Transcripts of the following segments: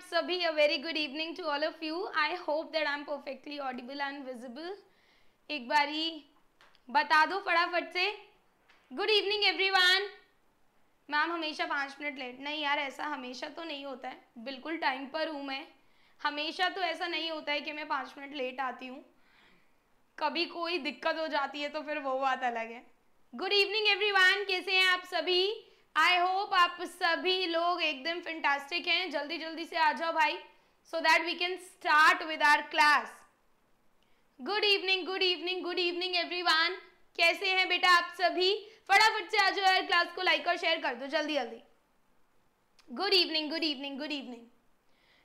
आप सभी a very good evening to all of you. I hope that I am perfectly audible and visible. एक बारी बता दो फटाफट से। Good evening everyone. मैम हमेशा 5 मिनट लेट? नहीं यार, ऐसा हमेशा तो नहीं होता है। बिल्कुल टाइम पर हूँ मैं। हमेशा तो ऐसा नहीं होता है कि मैं 5 मिनट लेट आती हूँ। कभी कोई दिक्कत हो जाती है तो फिर वो बात अलग है। गुड इवनिंग एवरीवन, कैसे हैं आप सभी? आई होप आप सभी लोग एकदम फैंटास्टिक हैं। जल्दी जल्दी से आ जाओ भाई, so that we can start with our class. Good evening, good evening, good evening everyone. कैसे हैं बेटा आप सभी? फटाफट से आ जाओ यार, क्लास को लाइक और शेयर कर दो जल्दी जल्दी। Good evening, good evening, good evening.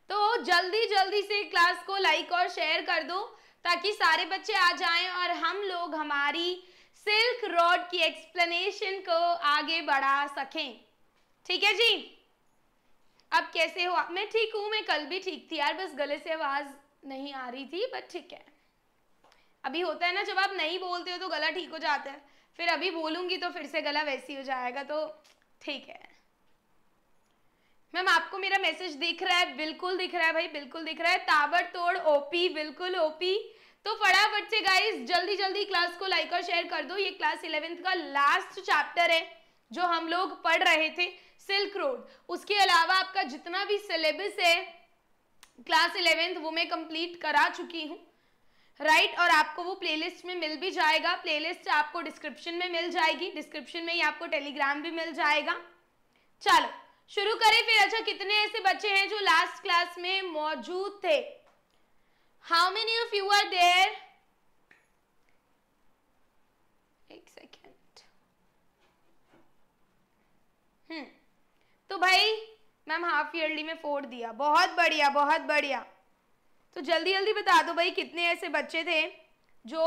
तो जल्दी जल्दी से क्लास को लाइक और शेयर कर दो ताकि सारे बच्चे आ जाएं और हम लोग हमारी सिल्क रोड की एक्सप्लेनेशन को आगे बढ़ा सकें। ठीक है जी? अब कैसे हो आप? मैं ठीक हूँ, मैं कल भी ठीक थी यार, बस गले से आवाज़ नहीं आ रही थी, बट ठीक है। अभी होता है ना, जब आप नहीं बोलते हो तो गला ठीक हो जाता है, फिर अभी बोलूँगी तो फिर से गला वैसी हो जाएगा, तो ठीक है। मैम आपको मेरा मैसेज दिख रहा है? बिल्कुल दिख रहा है भाई, बिल्कुल दिख रहा है। ताबड़तोड़ ओपी, बिल्कुल ओपी। तो फटाफट से गाइस जल्दी जल्दी क्लास को लाइक और शेयर कर दो। ये क्लास 11th का लास्ट चैप्टर है जो हम लोग पढ़ रहे थे, सिल्क रोड। उसके अलावा आपका जितना भी सिलेबस है क्लास 11th वो मैं कंप्लीट करा चुकी हूँ, राइट? और आपको वो प्लेलिस्ट में मिल भी जाएगा। प्लेलिस्ट आपको डिस्क्रिप्शन में मिल जाएगी, डिस्क्रिप्शन में ही आपको टेलीग्राम भी मिल जाएगा। चलो शुरू करें फिर। अच्छा, कितने ऐसे बच्चे हैं जो लास्ट क्लास में मौजूद थे? How many of you are there? एक सेकेंड। तो भाई मैम हाफ ईयरली में 4 दिया, बहुत बढ़िया बहुत बढ़िया। तो जल्दी जल्दी बता दो भाई कितने ऐसे बच्चे थे जो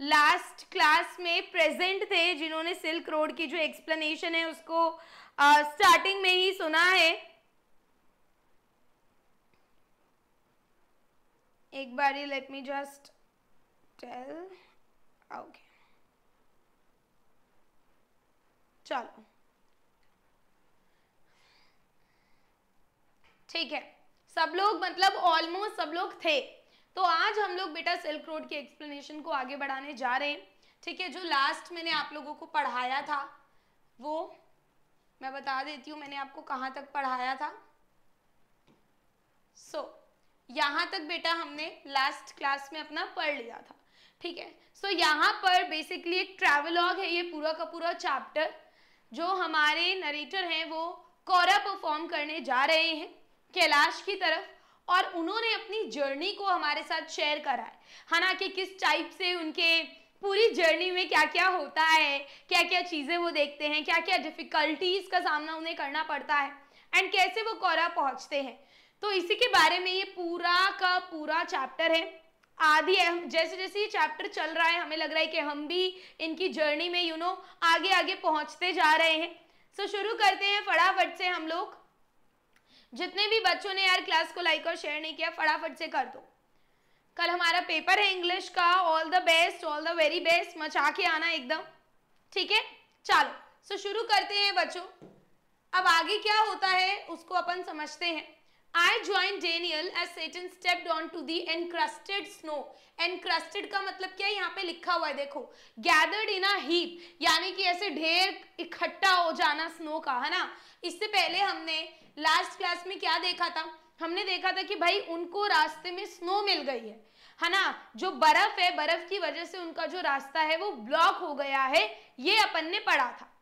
लास्ट क्लास में प्रेजेंट थे, जिन्होंने सिल्क रोड की जो एक्सप्लेनेशन है उसको स्टार्टिंग में ही सुना है। एक बारी let me just tell. Okay चलो ठीक है, सब लोग मतलब ऑलमोस्ट सब लोग थे। तो आज हम लोग बेटा सिल्क रोड की एक्सप्लेनेशन को आगे बढ़ाने जा रहे हैं, ठीक है? जो लास्ट मैंने आप लोगों को पढ़ाया था वो मैं बता देती हूँ, मैंने आपको कहाँ तक पढ़ाया था। सो यहाँ तक बेटा हमने लास्ट क्लास में अपना पढ़ लिया था, ठीक है? सो यहाँ पर बेसिकली एक ट्रैवलॉग है, ये पूरा का पूरा चैप्टर जो हमारे नरेटर हैं वो कौरव परफॉर्म करने जा रहे हैं कैलाश की तरफ, और उन्होंने अपनी जर्नी को हमारे साथ शेयर करा है ना, कि किस टाइप से उनके पूरी जर्नी में क्या क्या होता है, क्या क्या चीज़ें वो देखते हैं, क्या क्या डिफ़िकल्टीज का सामना उन्हें करना पड़ता है, एंड कैसे वो कौरव पहुँचते हैं। तो इसी के बारे में ये पूरा का पूरा चैप्टर है। आदि है, जैसे जैसे ये चैप्टर चल रहा है हमें लग रहा है कि हम भी इनकी जर्नी में यू नो आगे आगे पहुंचते जा रहे हैं। सो शुरू करते हैं फटाफट से हम लोग। जितने भी बच्चों ने यार क्लास को लाइक और शेयर नहीं किया फटाफट से कर दो। कल हमारा पेपर है इंग्लिश का। All the best, all the very best, मचा के आना एकदम, ठीक है? चलो सो शुरू करते हैं बच्चों। अब आगे क्या होता है उसको अपन समझते हैं। I joined Daniel as Satan stepped onto the encrusted snow. Encrusted का मतलब क्या है? यहाँ पे लिखा हुआ है देखो, gathered in a heap, यानी कि ऐसे ढेर इकट्ठा हो जाना स्नो का, है ना? इससे पहले हमने लास्ट क्लास में क्या देखा था? हमने देखा था कि भाई उनको रास्ते में स्नो मिल गई है ना, जो बर्फ है, बर्फ की वजह से उनका जो रास्ता है वो ब्लॉक हो गया है। ये अपन ने पढ़ा था,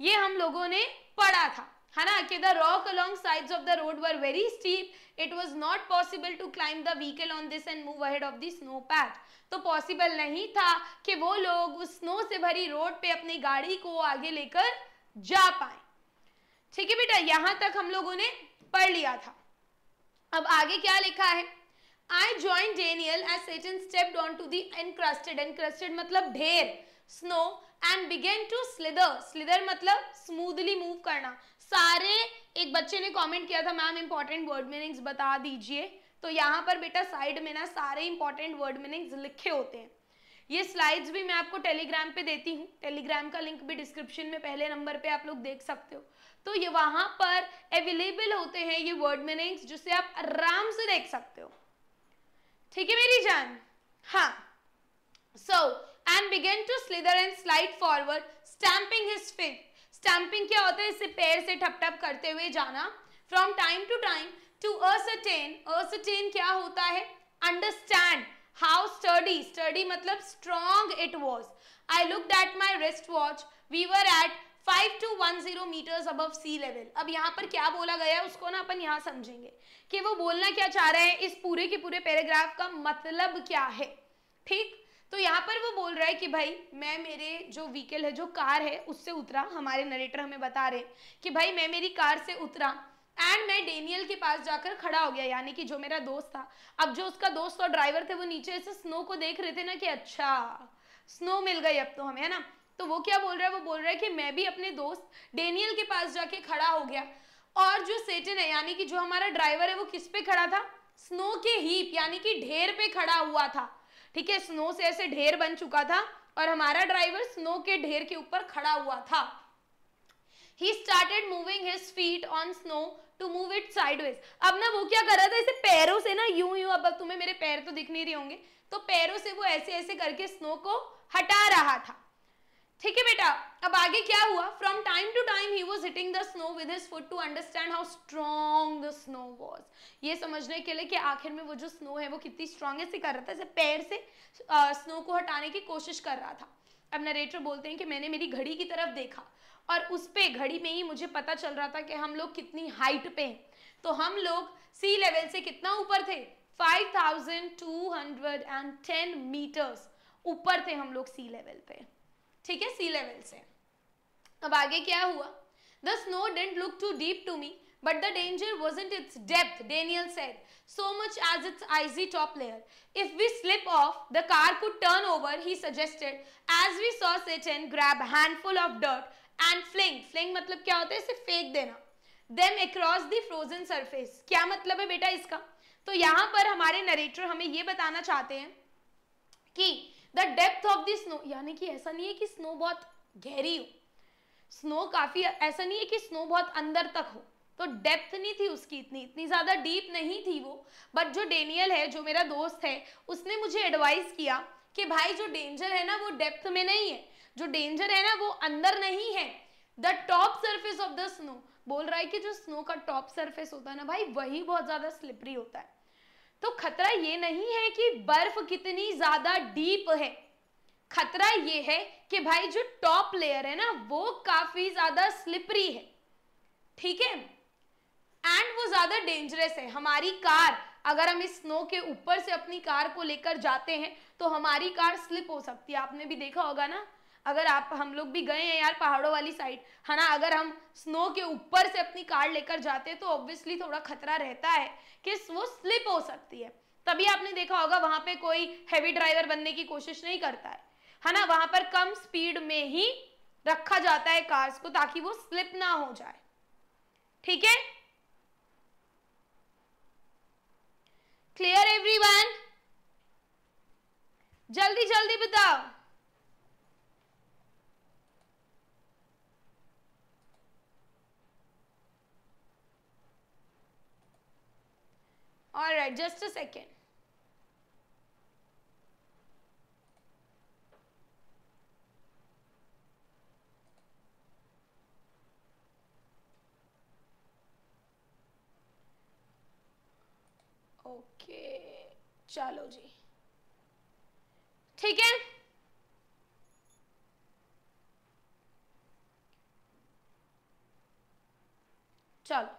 ये हम लोगों ने पढ़ा था, है ना, कि the rock along sides of the road were very steep. It was not possible to climb the vehicle on this and move ahead of the snow patch. तो पॉसिबल नहीं था कि वो लोग उस स्नो से भरी रोड पे अपनी गाड़ी को आगे लेकर जा पाए। ठीक है बेटा, यहाँ तक हम लोगों ने पढ़ लिया था। अब आगे क्या लिखा है? I joined Daniel as Satan stepped onto the encrusted. Encrusted मतलब ढेर snow, and began to slither. Slither मतलब smoothly move करना। सारे एक बच्चे ने कमेंट किया था मैम इंपॉर्टेंट वर्ड मीनिंग्स बता दीजिए, तो यहाँ पर बेटा साइड में ना सारे इंपॉर्टेंट वर्ड मीनिंग्स लिखे होते हैं। ये स्लाइड्स भी मैं आपको टेलीग्राम पे देती हूँ, टेलीग्राम का लिंक भी डिस्क्रिप्शन में पहले नंबर पे आप लोग देख सकते हो। तो ये वहाँ पर अवेलेबल होते हैं ये वर्ड मीनिंग्स, जिसे आप आराम से देख सकते हो। ठीक है मेरी जान? हाँ। So and began to slither and slide forward stamping his feet. Stamping क्या होता है? इससे पैर से ठप ठप करते हुए जाना। From time to time to ascertain. Ascertain क्या होता है? अंडरस्टैंड हाउ स्टडी, स्टडी मतलब strong it was. I looked at my wrist watch, we were at 5 to 1 0 metres above sea level. अब यहाँ पर क्या बोला गया है उसको ना अपन यहाँ समझेंगे कि वो बोलना क्या चाह रहे हैं, इस पूरे के पूरे पैराग्राफ का मतलब क्या है। ठीक, तो यहाँ पर वो बोल रहा है कि भाई मैं मेरे जो व्हीकल है, जो कार है, उससे उतरा। हमारे नरेटर हमें बता रहे हैं कि भाई मैं मेरी कार से उतरा एंड मैं डेनियल के पास जाकर खड़ा हो गया, यानी कि जो मेरा दोस्त था। अब जो उसका दोस्त और ड्राइवर थे वो नीचे ऐसे स्नो को देख रहे थे ना कि अच्छा स्नो मिल गई अब तो हमें, है ना। तो वो क्या बोल रहा है? वो बोल रहा है कि मैं भी अपने दोस्त डेनियल के पास जाके खड़ा हो गया। और जो सेटन है यानी कि जो हमारा ड्राइवर है, वो किस पे खड़ा था? स्नो के हीप यानी कि ढेर पे खड़ा हुआ था। ठीक है, स्नो से ऐसे ढेर बन चुका था और हमारा ड्राइवर स्नो के ढेर के ऊपर खड़ा हुआ था। He started moving his feet on snow to move it sideways. अब ना वो क्या कर रहा था? इसे पैरों से ना यूं यूं, अब तुम्हें मेरे पैर तो दिख नहीं रहे होंगे, तो पैरों से वो ऐसे ऐसे करके स्नो को हटा रहा था। ठीक है बेटा, अब आगे क्या हुआ? From time to time he was hitting the snow with his foot to understand how strong the snow was. ये समझने के लिए कि आखिर में वो जो स्नो है वो कितनी स्ट्रॉन्ग है, ऐसे कर रहा था, ऐसे पैर से स्नो को हटाने की कोशिश कर रहा था। अब नरेटर बोलते हैं कि मैंने मेरी घड़ी की तरफ देखा और उस पे घड़ी में ही मुझे पता चल रहा था कि हम लोग कितनी हाइट पे हैं। तो हम लोग सी लेवल से कितना ऊपर थे? 5210 मीटर्स ऊपर थे हम लोग सी लेवल पे। ठीक है, सी लेवल से। अब आगे क्या हुआ? The snow didn't look too deep to me but the danger wasn't its depth, Daniel said, so much as its icy top layer. If we slip off the car could turn over, he suggested, as we saw Satan grab handful of dirt And fling, fling मतलब क्या होता है? इसे फेंक देना। Them across the frozen surface, क्या मतलब है बेटा इसका? तो यहाँ पर हमारे नरेटर हमें ये बताना चाहते हैं कि the depth of the snow, यानी कि ऐसा नहीं है कि स्नो बहुत गहरी हो, स्नो काफी, ऐसा नहीं है कि स्नो बहुत अंदर तक हो, तो डेप्थ नहीं थी उसकी, इतनी इतनी ज्यादा डीप नहीं थी वो। बट जो डेनियल है, जो मेरा दोस्त है, उसने मुझे एडवाइस किया कि भाई जो डेंजर है ना वो डेप्थ में नहीं है, जो डेंजर है ना वो अंदर नहीं है। The top surface of the snow, बोल रहा है कि जो स्नो का टॉप सरफेस होता है ना भाई, वही बहुत ज्यादा स्लिपरी होता है। तो खतरा ये नहीं है कि बर्फ कितनी ज्यादा डीप है, खतरा ये है कि भाई जो टॉप लेयर है ना वो काफी ज्यादा स्लिपरी है। ठीक है, एंड वो ज्यादा डेंजरस है। हमारी कार, अगर हम इस स्नो के ऊपर से अपनी कार को लेकर जाते हैं तो हमारी कार स्लिप हो सकती है। आपने भी देखा होगा ना, अगर आप, हम लोग भी गए हैं यार पहाड़ों वाली साइड, है ना, अगर हम स्नो के ऊपर से अपनी कार लेकर जाते हैं तो ऑब्वियसली थोड़ा खतरा रहता है कि वो स्लिप हो सकती है। तभी आपने देखा होगा वहां पे कोई हैवी ड्राइवर बनने की कोशिश नहीं करता है ना, वहां पर कम स्पीड में ही रखा जाता है कार्स को ताकि वो स्लिप ना हो जाए। ठीक है, क्लियर एवरीवन? जल्दी जल्दी बताओ। All right, just a second. Okay, चलो जी, ठीक है। चलो,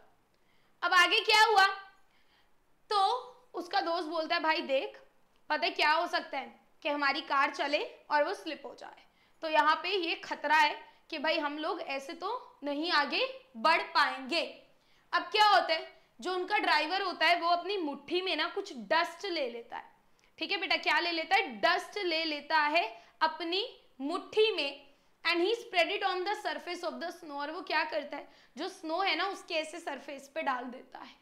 अब आगे क्या हुआ? तो उसका दोस्त बोलता है भाई देख, पता है क्या हो सकता है कि हमारी कार चले और वो स्लिप हो जाए। तो यहाँ पे ये खतरा है कि भाई हम लोग ऐसे तो नहीं आगे बढ़ पाएंगे। अब क्या होता है, जो उनका ड्राइवर होता है वो अपनी मुट्ठी में ना कुछ डस्ट ले लेता है। ठीक है बेटा, क्या ले लेता है? डस्ट ले लेता है अपनी मुट्ठी में। And he spread it on the surface of the snow, और वो क्या करता है, जो स्नो है ना उसके ऐसे सरफेस पे डाल देता है।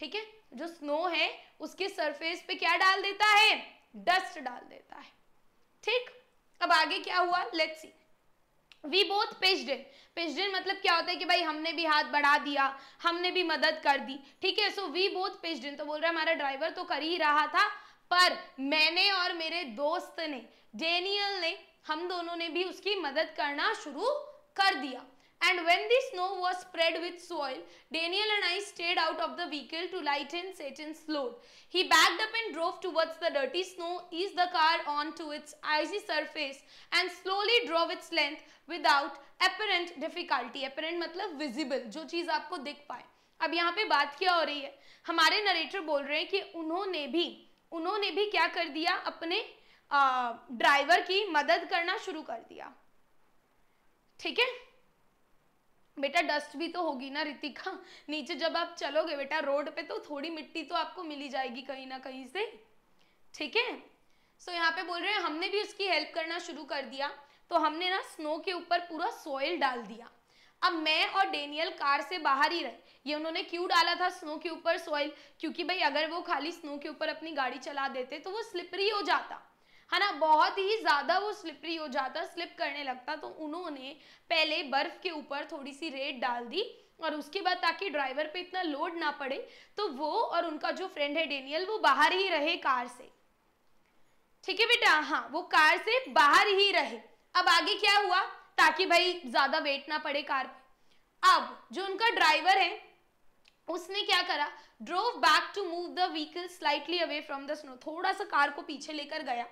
ठीक है, जो स्नो है उसके सरफेस पे क्या डाल देता है? डस्ट डाल देता है। ठीक, अब आगे क्या हुआ let's see. We both pitched in, pitched in मतलब क्या होता है कि भाई हमने भी हाथ बढ़ा दिया, हमने भी मदद कर दी, ठीक है। So we both pitched in, तो बोल रहा है हमारा ड्राइवर तो कर ही रहा था, पर मैंने और मेरे दोस्त ने, डेनियल ने, हम दोनों ने भी उसकी मदद करना शुरू कर दिया। And when the snow was spread with soil, Daniel and I stayed out of the vehicle to lighten Satan's load. He backed up and drove towards the dirty snow, eased the car onto its icy surface, and slowly drove its length without apparent difficulty. Apparent मतलब visible, जो चीज आपको दिख पाए। अब यहाँ पे बात क्या हो रही है, हमारे नरेटर बोल रहे हैं कि उन्होंने भी क्या कर दिया, अपने ड्राइवर की मदद करना शुरू कर दिया, ठीक है। बेटा डस्ट भी तो होगी ना रितिका, नीचे जब आप चलोगे बेटा रोड पे तो थोड़ी मिट्टी तो आपको मिली जाएगी कहीं ना कहीं से, ठीक है। सो यहाँ पे बोल रहे हैं हमने भी उसकी हेल्प करना शुरू कर दिया, तो हमने ना स्नो के ऊपर पूरा सॉइल डाल दिया। अब मैं और डेनियल कार से बाहर ही रहे। ये उन्होंने क्यों डाला था स्नो के ऊपर सॉइल, क्योंकि भाई अगर वो खाली स्नो के ऊपर अपनी गाड़ी चला देते तो वो स्लिपरी हो जाता है ना, बहुत ही ज़्यादा वो स्लिपरी हो जाता, स्लिप करने लगता। तो उन्होंने पहले बर्फ़ के ऊपर थोड़ी सी रेत डाल दी और उसके बाद ताकि ड्राइवर पे इतना लोड ना पड़े तो वो और उनका जो फ्रेंड है डेनियल वो बाहर ही रहे कार से, ठीक है बेटा, हाँ वो कार से बाहर ही रहे। अब आगे क्या हुआ, ताकि भाई ज़्यादा वेट ना पड़े कार पे, अब जो उनका ड्राइवर है उसने क्या करा, drove back to move the vehicle slightly away from the snow, थोड़ा सा कार को पीछे लेकर गया।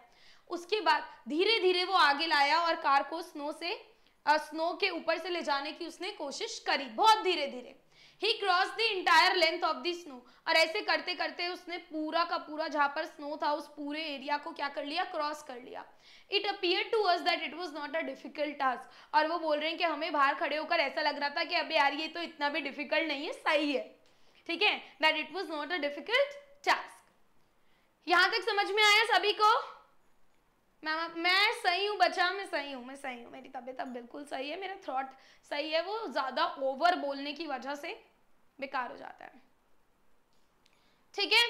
उसके बाद धीरे धीरे वो आगे लाया और कार को स्नो के ऊपर से ले जाने की उसने कोशिश करी, बहुत धीरे धीरे। He cross the entire length of the snow, और ऐसे करते करते उसने पूरा का पूरा जहाँ पर स्नो था उस पूरे एरिया को क्या कर लिया, क्रॉस कर लिया। It appeared to us that it was not a difficult task, और वो बोल रहे हैं कि हमें बाहर खड़े होकर ऐसा लग रहा था कि अब यार ये तो इतना भी डिफिकल्ट नहीं है, सही है, ठीक है, that it was not a difficult task. यहाँ तक समझ में आया सभी को? मैं सही हूँ बच्चा, मैं सही हूँ, मेरी तबीयत अब बिल्कुल सही है, मेरा थ्रॉट सही है, वो ज़्यादा ओवर बोलने की वजह से बेकार हो जाता है, ठीक है।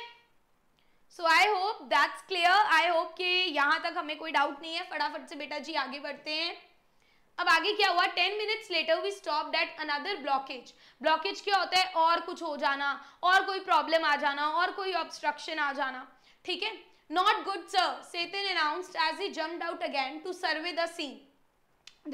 So I hope that's clear, I hope कि यहाँ तक हमें कोई डाउट नहीं है। फटाफट से बेटा जी आगे बढ़ते हैं। अब आगे क्या हुआ, 10 minutes later we stop at another blockage. Blockage क्या होता है, और कुछ हो जाना, और कोई प्रॉब्लम आ जाना, और कोई ऑब्स्ट्रक्शन आ जाना, ठीक है। Not good, sir, Satan announced as he jumped out again to survey the scene.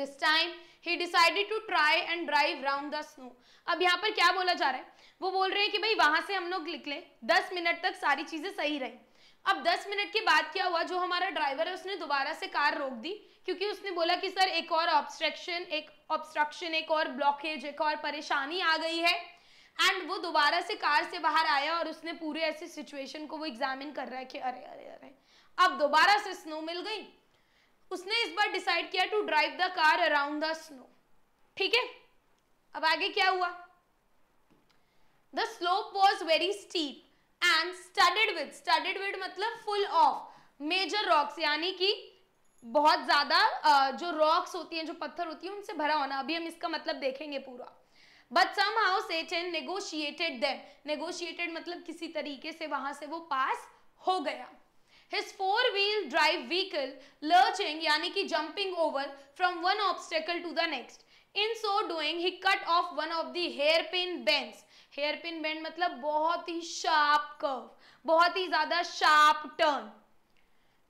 This time he decided to try and drive round the snow. अब यहाँ पर क्या बोला जा रहा है, वो बोल रहे हैं कि भाई वहाँ से हम लोग निकले, 10 मिनट तक सारी चीज़ें सही रही। अब 10 मिनट के बाद क्या हुआ, जो हमारा ड्राइवर है उसने दोबारा से कार रोक दी, क्योंकि उसने बोला कि सर एक और ऑब्स्ट्रक्शन, एक और ब्लॉकेज, एक और परेशानी आ गई है। एंड वो दोबारा से कार से बाहर आया और उसने पूरे ऐसे सिचुएशन को वो एग्जामिन कर रहा है कि अरे अरे अरे अब दोबारा से स्नो मिल गई। उसने इस बार डिसाइड किया to drive the car around the snow, ठीक है। अब आगे क्या हुआ, the slope was very steep and studded with मतलब फुल ऑफ मेजर रॉक्स, यानी कि बहुत ज्यादा जो रॉक्स होती हैं, जो पत्थर होती हैं, उनसे भरा होना। अभी हम इसका मतलब देखेंगे पूरा। But somehow Satan negotiated them. Negotiated मतलब किसी तरीके से वहां से वो पास हो गया। His four-wheel drive vehicle lurching यानी कि jumping over from one obstacle to the next. In so doing he cut off one of the hairpin bends. Hairpin bend मतलब बहुत ही sharp curve, बहुत ही ज्यादा sharp turn.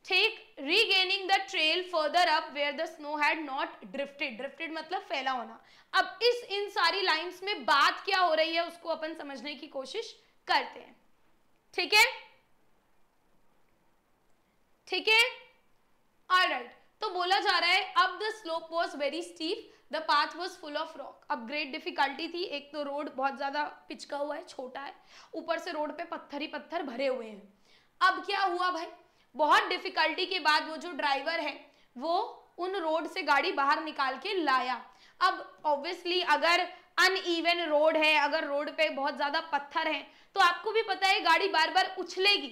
ठीक, regaining the trail further up where the snow had not drifted. Drifted मतलब फैला होना। अब इन सारी लाइंस में बात क्या हो रही है उसको अपन समझने की कोशिश करते हैं, ठीक है, ठीक है, ऑलराइट। तो बोला जा रहा है अब the slope was very steep, the path was full of rock. अब ग्रेट डिफिकल्टी थी, एक तो रोड बहुत ज्यादा पिचका हुआ है, छोटा है, ऊपर से रोड पे पत्थर ही पत्थर भरे हुए हैं। अब क्या हुआ भाई, बहुत डिफिकल्टी के बाद वो जो ड्राइवर है वो उन रोड से गाड़ी बाहर निकाल के लाया। अब ऑब्वियसली अगर अनइवन रोड है, अगर रोड पे बहुत ज़्यादा पत्थर हैं, तो आपको भी पता है गाड़ी बार बार उछलेगी,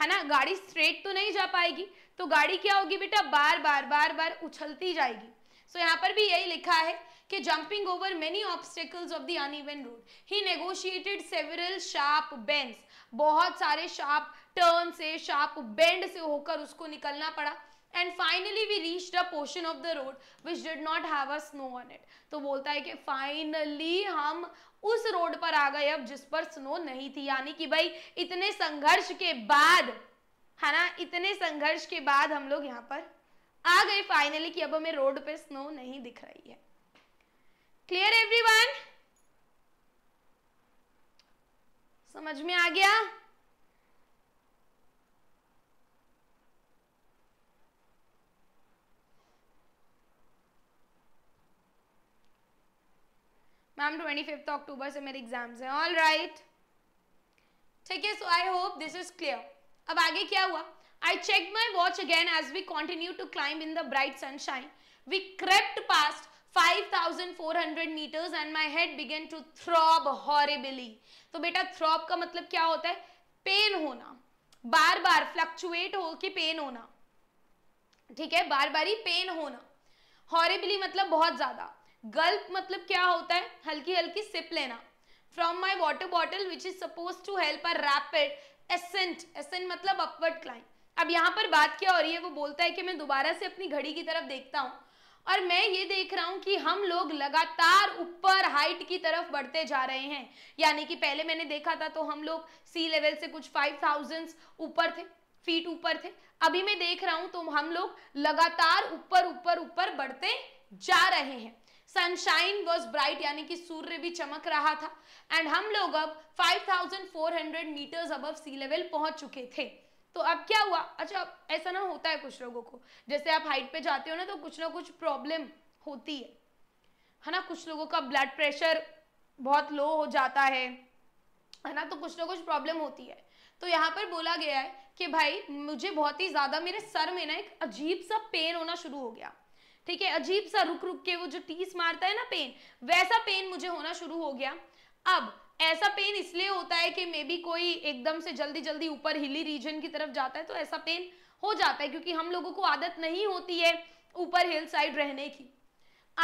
है ना, गाड़ी स्ट्रेट तो नहीं जा पाएगी, तो गाड़ी क्या होगी बेटा, बार बार उछलती जाएगी। सो यहाँ पर भी यही लिखा है कि jumping over many obstacles of the uneven road he negotiated several sharp bends, बहुत सारे शार्प टर्न से, शार्प बेंड से होकर उसको निकलना पड़ा। And finally we reached a portion of the road which did not have a snow on it. तो बोलता है कि फाइनली हम उस रोड पर आ गए अब जिस पर स्नो नहीं थी, यानी कि भाई इतने संघर्ष के बाद, है ना, इतने संघर्ष के बाद हम लोग यहाँ पर आ गए फाइनली कि अब हमें रोड पे स्नो नहीं दिख रही है। Clear everyone? समझ में आ गया? मैम 25 अक्टूबर से मेरे एग्जाम्स हैं। ऑल राइट, ठीक है, so I hope this is clear. अब आगे क्या हुआ? I checked my watch again as we continued to climb in the bright sunshine. We crept past 5,400 meters and my head began to throb horribly. तो बेटा throb का मतलब क्या होता है? Pain होना, बार बार fluctuate होके pain होना, ठीक है, बार बार ही pain होना। Horribly मतलब बहुत ज्यादा। Gulp मतलब क्या होता है? हल्की हल्की सिप लेना। From my water bottle which is supposed to help a rapid ascent, ascent मतलब upward climb। अब यहाँ पर बात क्या हो रही है? वो बोलता है कि मैं दोबारा से अपनी घड़ी की तरफ देखता हूँ और मैं ये देख रहा हूँ कि हम लोग लगातार ऊपर हाइट की तरफ बढ़ते जा रहे हैं। यानी कि पहले मैंने देखा था तो हम लोग सी लेवल से कुछ 5,000 ऊपर थे, फीट ऊपर थे। अभी मैं देख रहा हूँ तो हम लोग लगातार ऊपर ऊपर ऊपर बढ़ते जा रहे हैं। सनशाइन वॉज ब्राइट, यानी कि सूर्य भी चमक रहा था। एंड हम लोग अब 5,400 मीटर्स अबव सी लेवल पहुंच चुके थे। तो अब क्या हुआ? अच्छा, ऐसा ना होता है कुछ लोगों को, जैसे आप हाइट पे जाते हो ना कुछ प्रॉब्लम होती है ना, कुछ लोगों का ब्लड प्रेशर बहुत लो हो जाता है ना, तो कुछ ना कुछ प्रॉब्लम होती है। तो यहाँ पर बोला गया है कि भाई मुझे बहुत ही ज़्यादा मेरे सर में ना एक अजीब सा पेन होना शुरू हो गया, ठीक है, अजीब सा रुक रुक के वो जो टीस मारता है ना पेन, वैसा पेन मुझे होना शुरू हो गया। अब ऐसा पेन इसलिए होता है कि मे बी कोई एकदम से जल्दी जल्दी ऊपर हिली रीजन की तरफ जाता है तो ऐसा पेन हो जाता है, क्योंकि हम लोगों को आदत नहीं होती है ऊपर हिल साइड रहने की।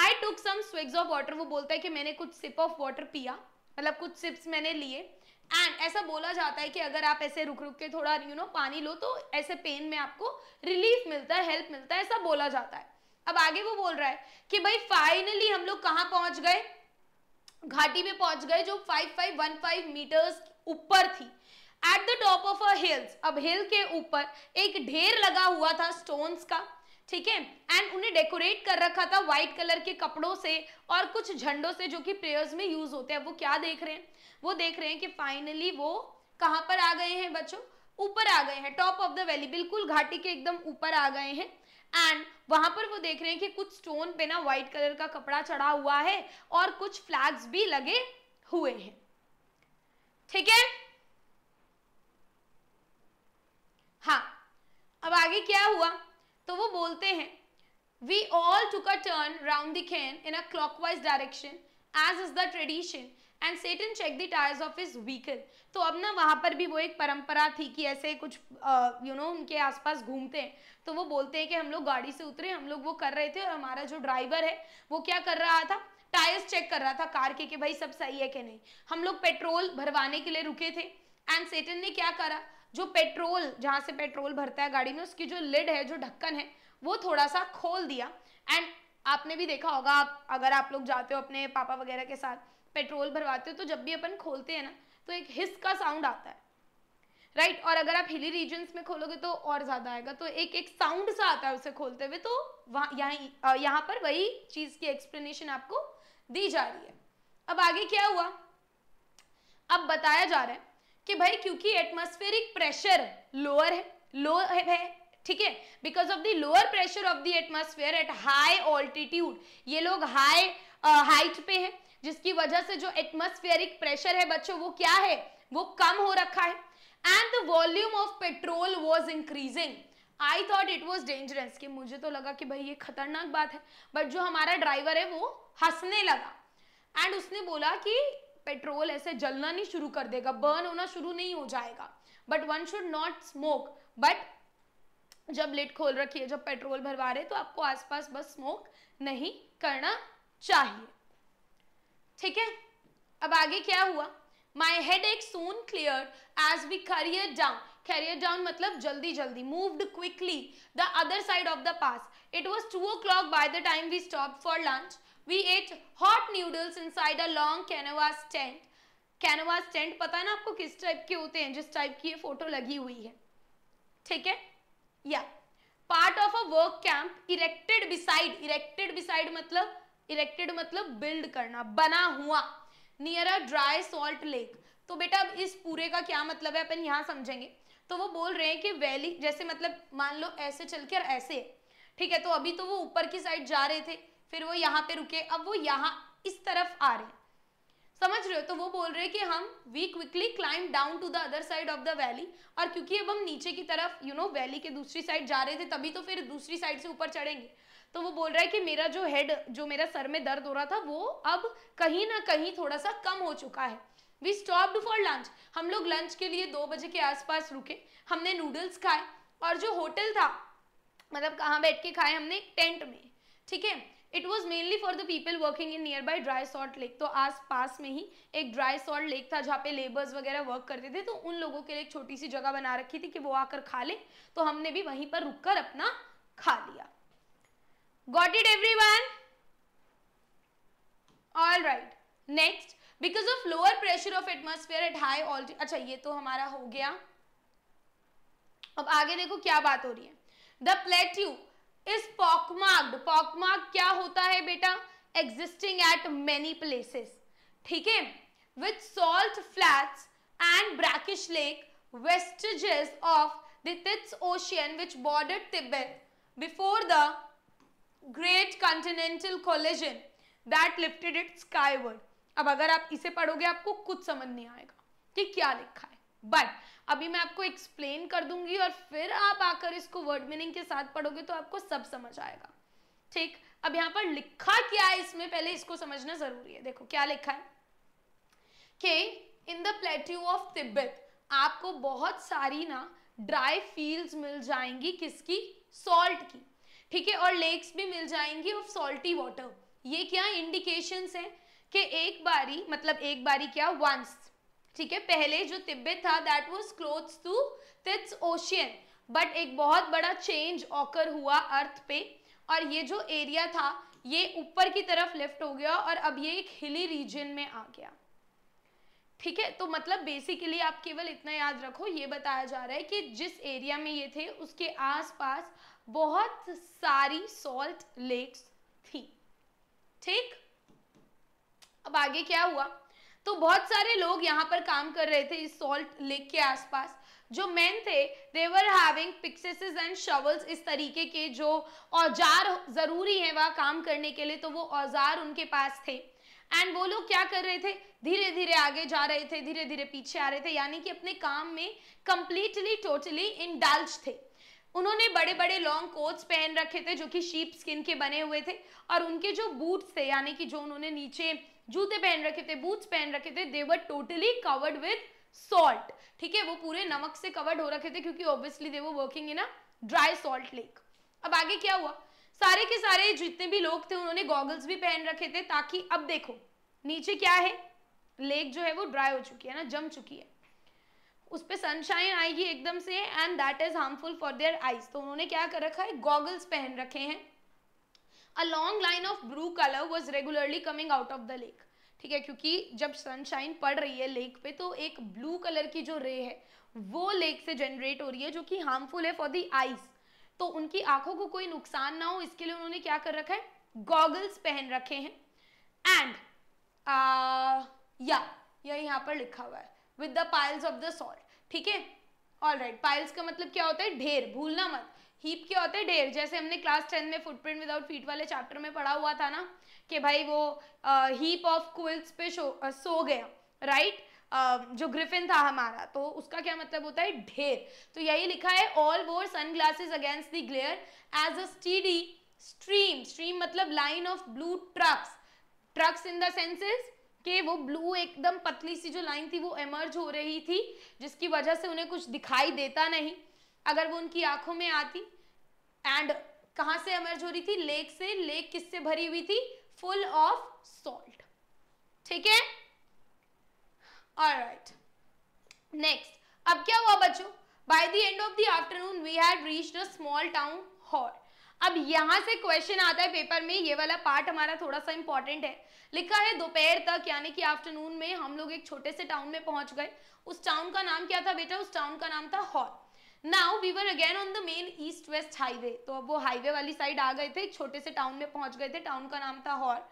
आई टुक सम स्विग्स ऑफ वाटर, वो बोलता है कि मैंने कुछ सिप ऑफ वाटर पिया, मतलब कुछ सिप्स मैंने लिए। एंड ऐसा बोला जाता है कि अगर आप ऐसे रुक रुक के थोड़ा पानी लो तो ऐसे पेन में आपको रिलीफ मिलता है, हेल्प मिलता है, ऐसा बोला जाता है। अब आगे वो बोल रहा है कि भाई फाइनली हम लोग कहाँ पहुंच गए? घाटी में पहुंच गए जो 5515 मीटर्स ऊपर थी। At the top of a hills, अब हिल के ऊपर एक ढेर लगा हुआ था स्टोन्स का, ठीक है, एंड उन्हें डेकोरेट कर रखा था व्हाइट कलर के कपड़ों से और कुछ झंडों से जो कि प्रेयर्स में यूज होते हैं। वो क्या देख रहे हैं? वो देख रहे हैं कि फाइनली वो कहाँ पर आ गए हैं बच्चों? ऊपर आ गए हैं, टॉप ऑफ द वैली, बिल्कुल घाटी के एकदम ऊपर आ गए हैं। एंड वहां पर वो देख रहे हैं कि कुछ स्टोन पे ना व्हाइट कलर का कपड़ा चढ़ा हुआ है और कुछ फ्लैग्स भी लगे हुए हैं, ठीक है। हाँ, अब आगे क्या हुआ? तो वो बोलते हैं we all took a turn round the cairn in a clockwise direction as is the tradition and Satan check the tyres of his vehicle. तो अब ना वहाँ पर भी वो एक परंपरा थी कि ऐसे कुछ उनके आसपास घूमते हैं। तो वो बोलते हैं कि हम लोग गाड़ी से उतरे, हम लोग वो कर रहे थे और हमारा जो ड्राइवर है वो क्या कर रहा था? टायर्स चेक कर रहा था कार के कि भाई सब सही है कि नहीं। हम लोग पेट्रोल भरवाने के लिए रुके थे एंड सेटन ने क्या करा, जो पेट्रोल, जहाँ से पेट्रोल भरता है गाड़ी में, उसकी जो लिड है, जो ढक्कन है, वो थोड़ा सा खोल दिया। एंड आपने भी देखा होगा, आप अगर आप लोग जाते हो अपने पापा वगैरह के साथ पेट्रोल भरवाते हो तो जब भी अपन खोलते हैं ना तो एक हिस का साउंड आता है, राइट। और अगर आप हिली रीजन्स में खोलोगे तो और ज़्यादा आएगा, तो एक एक साउंड सा आता है उसे खोलते हुए। तो यहाँ पर वही चीज़ की एक्सप्लेनेशन आपको दी जा रही है। अब आगे क्या हुआ? अब बताया जा रहा है कि भाई क्योंकि एटमॉस्फेरिक प्रेशर लोअर है, ठीक है, because of the lower pressure of the atmosphere at high altitude, ये लोग हाई हाइट पे हैं, जिसकी वजह से जो एटमॉस्फेरिक प्रेशर है बच्चों वो क्या है, वो कम हो रखा है। And the volume of petrol was increasing. I thought it was dangerous, कि मुझे तो लगा कि भाई ये खतरनाक बात है, बट जो हमारा ड्राइवर है वो हंसने लगा एंड उसने बोला कि पेट्रोल ऐसे जलना नहीं शुरू कर देगा, बर्न होना शुरू नहीं हो जाएगा। But one should not smoke, but जब लिड खोल रखी है, जब पेट्रोल भरवा रहे, तो आपको आसपास बस स्मोक नहीं करना चाहिए, ठीक है। अब आगे क्या हुआ? My headache soon clear as we career down, carried down मतलब जल्दी जल्दी, moved quickly the other side of the pass. It was 2 o'clock by the time we stopped for lunch. We ate hot noodles inside a long canvas tent. Canvas tent पता है ना आपको किस type के होते हैं, जिस टाइप की ये फोटो लगी हुई है, ठीक है, या part of a work camp erected beside, erected beside मतलब बिल्ड करना, बना हुआ, near a dry salt lake. तो बेटा अब इस पूरे का क्या मतलब है अपन यहाँ समझेंगे. तो वो बोल रहे हैं कि वैली जैसे मतलब मान लो ऐसे चल के और ऐसे, ठीक है, तो अभी तो वो ऊपर की साइड जा रहे थे, फिर वो यहाँ पे रुके, अब वो यहाँ इस तरफ आ रहे हैं, समझ रहे हो. तो वो बोल रहे हैं कि हम we quickly climb down to the other side of the valley, और क्योंकि अब हम नीचे की तरफ वैली के दूसरी साइड जा रहे थे, तभी तो फिर दूसरी साइड से ऊपर चढ़ेंगे. तो वो बोल रहा है कि मेरा जो हेड, जो मेरा सर में दर्द हो रहा था, वो अब कहीं ना कहीं थोड़ा सा कम हो चुका है. वी स्टॉप्ड फॉर लंच, हम लोग लंच के लिए 2 बजे के आसपास रुके, हमने नूडल्स खाए, और जो होटल था मतलब कहाँ बैठ के खाए हमने, टेंट में, ठीक है. It was mainly for the people working in nearby dry salt lake. तो आस पास में ही एक ड्राई सॉल्ट लेक था जहाँ पे लेबर्स वगैरह वर्क करते थे, तो उन लोगों के लिए एक छोटी सी जगह बना रखी थी कि वो आकर खा ले, तो हमने भी वहीं पर रुक कर अपना खा लिया. Got it everyone? All right. Next, because of lower pressure of atmosphere at high altitude. अच्छा ये तो हमारा हो गया. अब आगे देखो क्या बात हो रही है. The plateau is pockmarked. Pockmarked क्या होता है बेटा? Existing at many places. ठीक है? With salt flats and brackish lake, vestiges of the Tethys Ocean which bordered Tibet before the Great Continental Collision that lifted it skyward. अब अगर आप इसे पढ़ोगे आपको कुछ समझ नहीं आएगा कि क्या लिखा है, बट अभी मैं आपको एक्सप्लेन कर दूंगी और फिर आप आकर इसको वर्ड मीनिंग के साथ पढ़ोगे तो आपको सब समझ आएगा. ठीक, अब यहाँ पर लिखा क्या है इसमें पहले इसको समझना जरूरी है. देखो क्या लिखा है कि in the plateau of Tibet आपको बहुत सारी ना ड्राई फील्ड्स मिल जाएंगी, किसकी? सॉल्ट की, ठीक है, और लेक्स भी मिल जाएंगी ऑफ सॉल्टी वाटर. ये क्या इंडिकेशंस हैं कि एक बारी मतलब वंस, ठीक है, पहले जो तिब्बत था that was close to Tethys ocean, but एक बहुत बड़ा चेंज ऑकर हुआ अर्थ पे, और ये जो एरिया था ये ऊपर की तरफ लिफ्ट हो गया और अब ये एक हिली रीजन में आ गया. ठीक है, तो मतलब बेसिकली आप केवल इतना याद रखो, ये बताया जा रहा है कि जिस एरिया में ये थे उसके आसपास बहुत सारी सॉल्ट लेक्स थी. ठीक, अब आगे क्या हुआ? तो बहुत सारे लोग यहाँ पर काम कर रहे थे इस सॉल्ट लेक के आसपास. जो मेन थे they were having pickaxes and shovels, इस तरीके के जो औजार जरूरी हैं वहाँ काम करने के लिए, तो वो औजार उनके पास थे. एंड वो लोग क्या कर रहे थे? धीरे धीरे आगे जा रहे थे, धीरे धीरे पीछे आ रहे थे, यानी कि अपने काम में कंप्लीटली टोटली इंडल्ज थे. उन्होंने बड़े बड़े लॉन्ग कोट्स पहन रखे थे जो कि शीप स्किन के बने हुए थे, और उनके जो बूट्स थे यानी कि जो उन्होंने नीचे जूते पहन रखे थे, बूट्स पहन रखे थे, they were totally covered with salt. ठीक है, वो पूरे नमक से कवर्ड हो रखे थे क्योंकि obviously they were working in a dry salt lake. अब आगे क्या हुआ? सारे के सारे जितने भी लोग थे उन्होंने गॉगल्स भी पहन रखे थे, ताकि अब देखो नीचे क्या है, लेक जो है वो ड्राई हो चुकी है ना, जम चुकी है, उस पर सनशाइन आएगी एकदम से, and that is harmful for their eyes. तो उन्होंने क्या कर रखा है? गॉगल्स पहन रखे हैं. A long line of blue colour was regularly coming out of the lake. ठीक है, क्योंकि जब सनशाइन पड़ रही है लेक पे तो एक ब्लू कलर की जो रे है वो लेक से जनरेट हो रही है जो कि हार्मफुल है फॉर द आईज. तो उनकी आंखों को कोई नुकसान ना हो इसके लिए उन्होंने क्या कर रखा है? गॉगल्स पहन रखे हैं. एंड या यहाँ पर लिखा हुआ है With the piles of the salt, ठीक है, alright. Piles का मतलब क्या होता है? ढेर, भूलना मत. Heap क्या होता है? ढेर. जैसे हमने क्लास 10 में footprint without feet वाले चैप्टर में पढ़ा हुआ था ना कि भाई वो heap of quills पे सो गया, right? जो ग्रिफिन था हमारा, तो उसका क्या मतलब होता है? ढेर. तो यही लिखा है all wore sunglasses against the glare as a steady stream. Stream मतलब line of blue trucks. Trucks in the senses कि वो ब्लू एकदम पतली सी जो लाइन थी वो एमर्ज हो रही थी, जिसकी वजह से उन्हें कुछ दिखाई देता नहीं अगर वो उनकी आंखों में आती. एंड कहाँ से एमर्ज हो रही थी? लेक से. लेक किससे भरी हुई थी? Full of salt. ठीक है, ऑलराइट. नेक्स्ट, अब क्या हुआ बच्चों? By the end of the afternoon, we had reached a small town hall. अब यहाँ से क्वेश्चन आता है पेपर में, ये वाला पार्ट हमारा थोड़ा सा इंपॉर्टेंट है. लिखा है दोपहर तक यानी कि आफ्टरनून में हम लोग एक छोटे से टाउन में पहुंच गए. उस टाउन का नाम क्या था बेटा? उस टाउन का नाम था Hor. Now we were again on the main east west highway. तो अब वो हाईवे वाली साइड आ गए थे, एक छोटे से टाउन में पहुंच गए थे. टाउन का नाम था हॉर.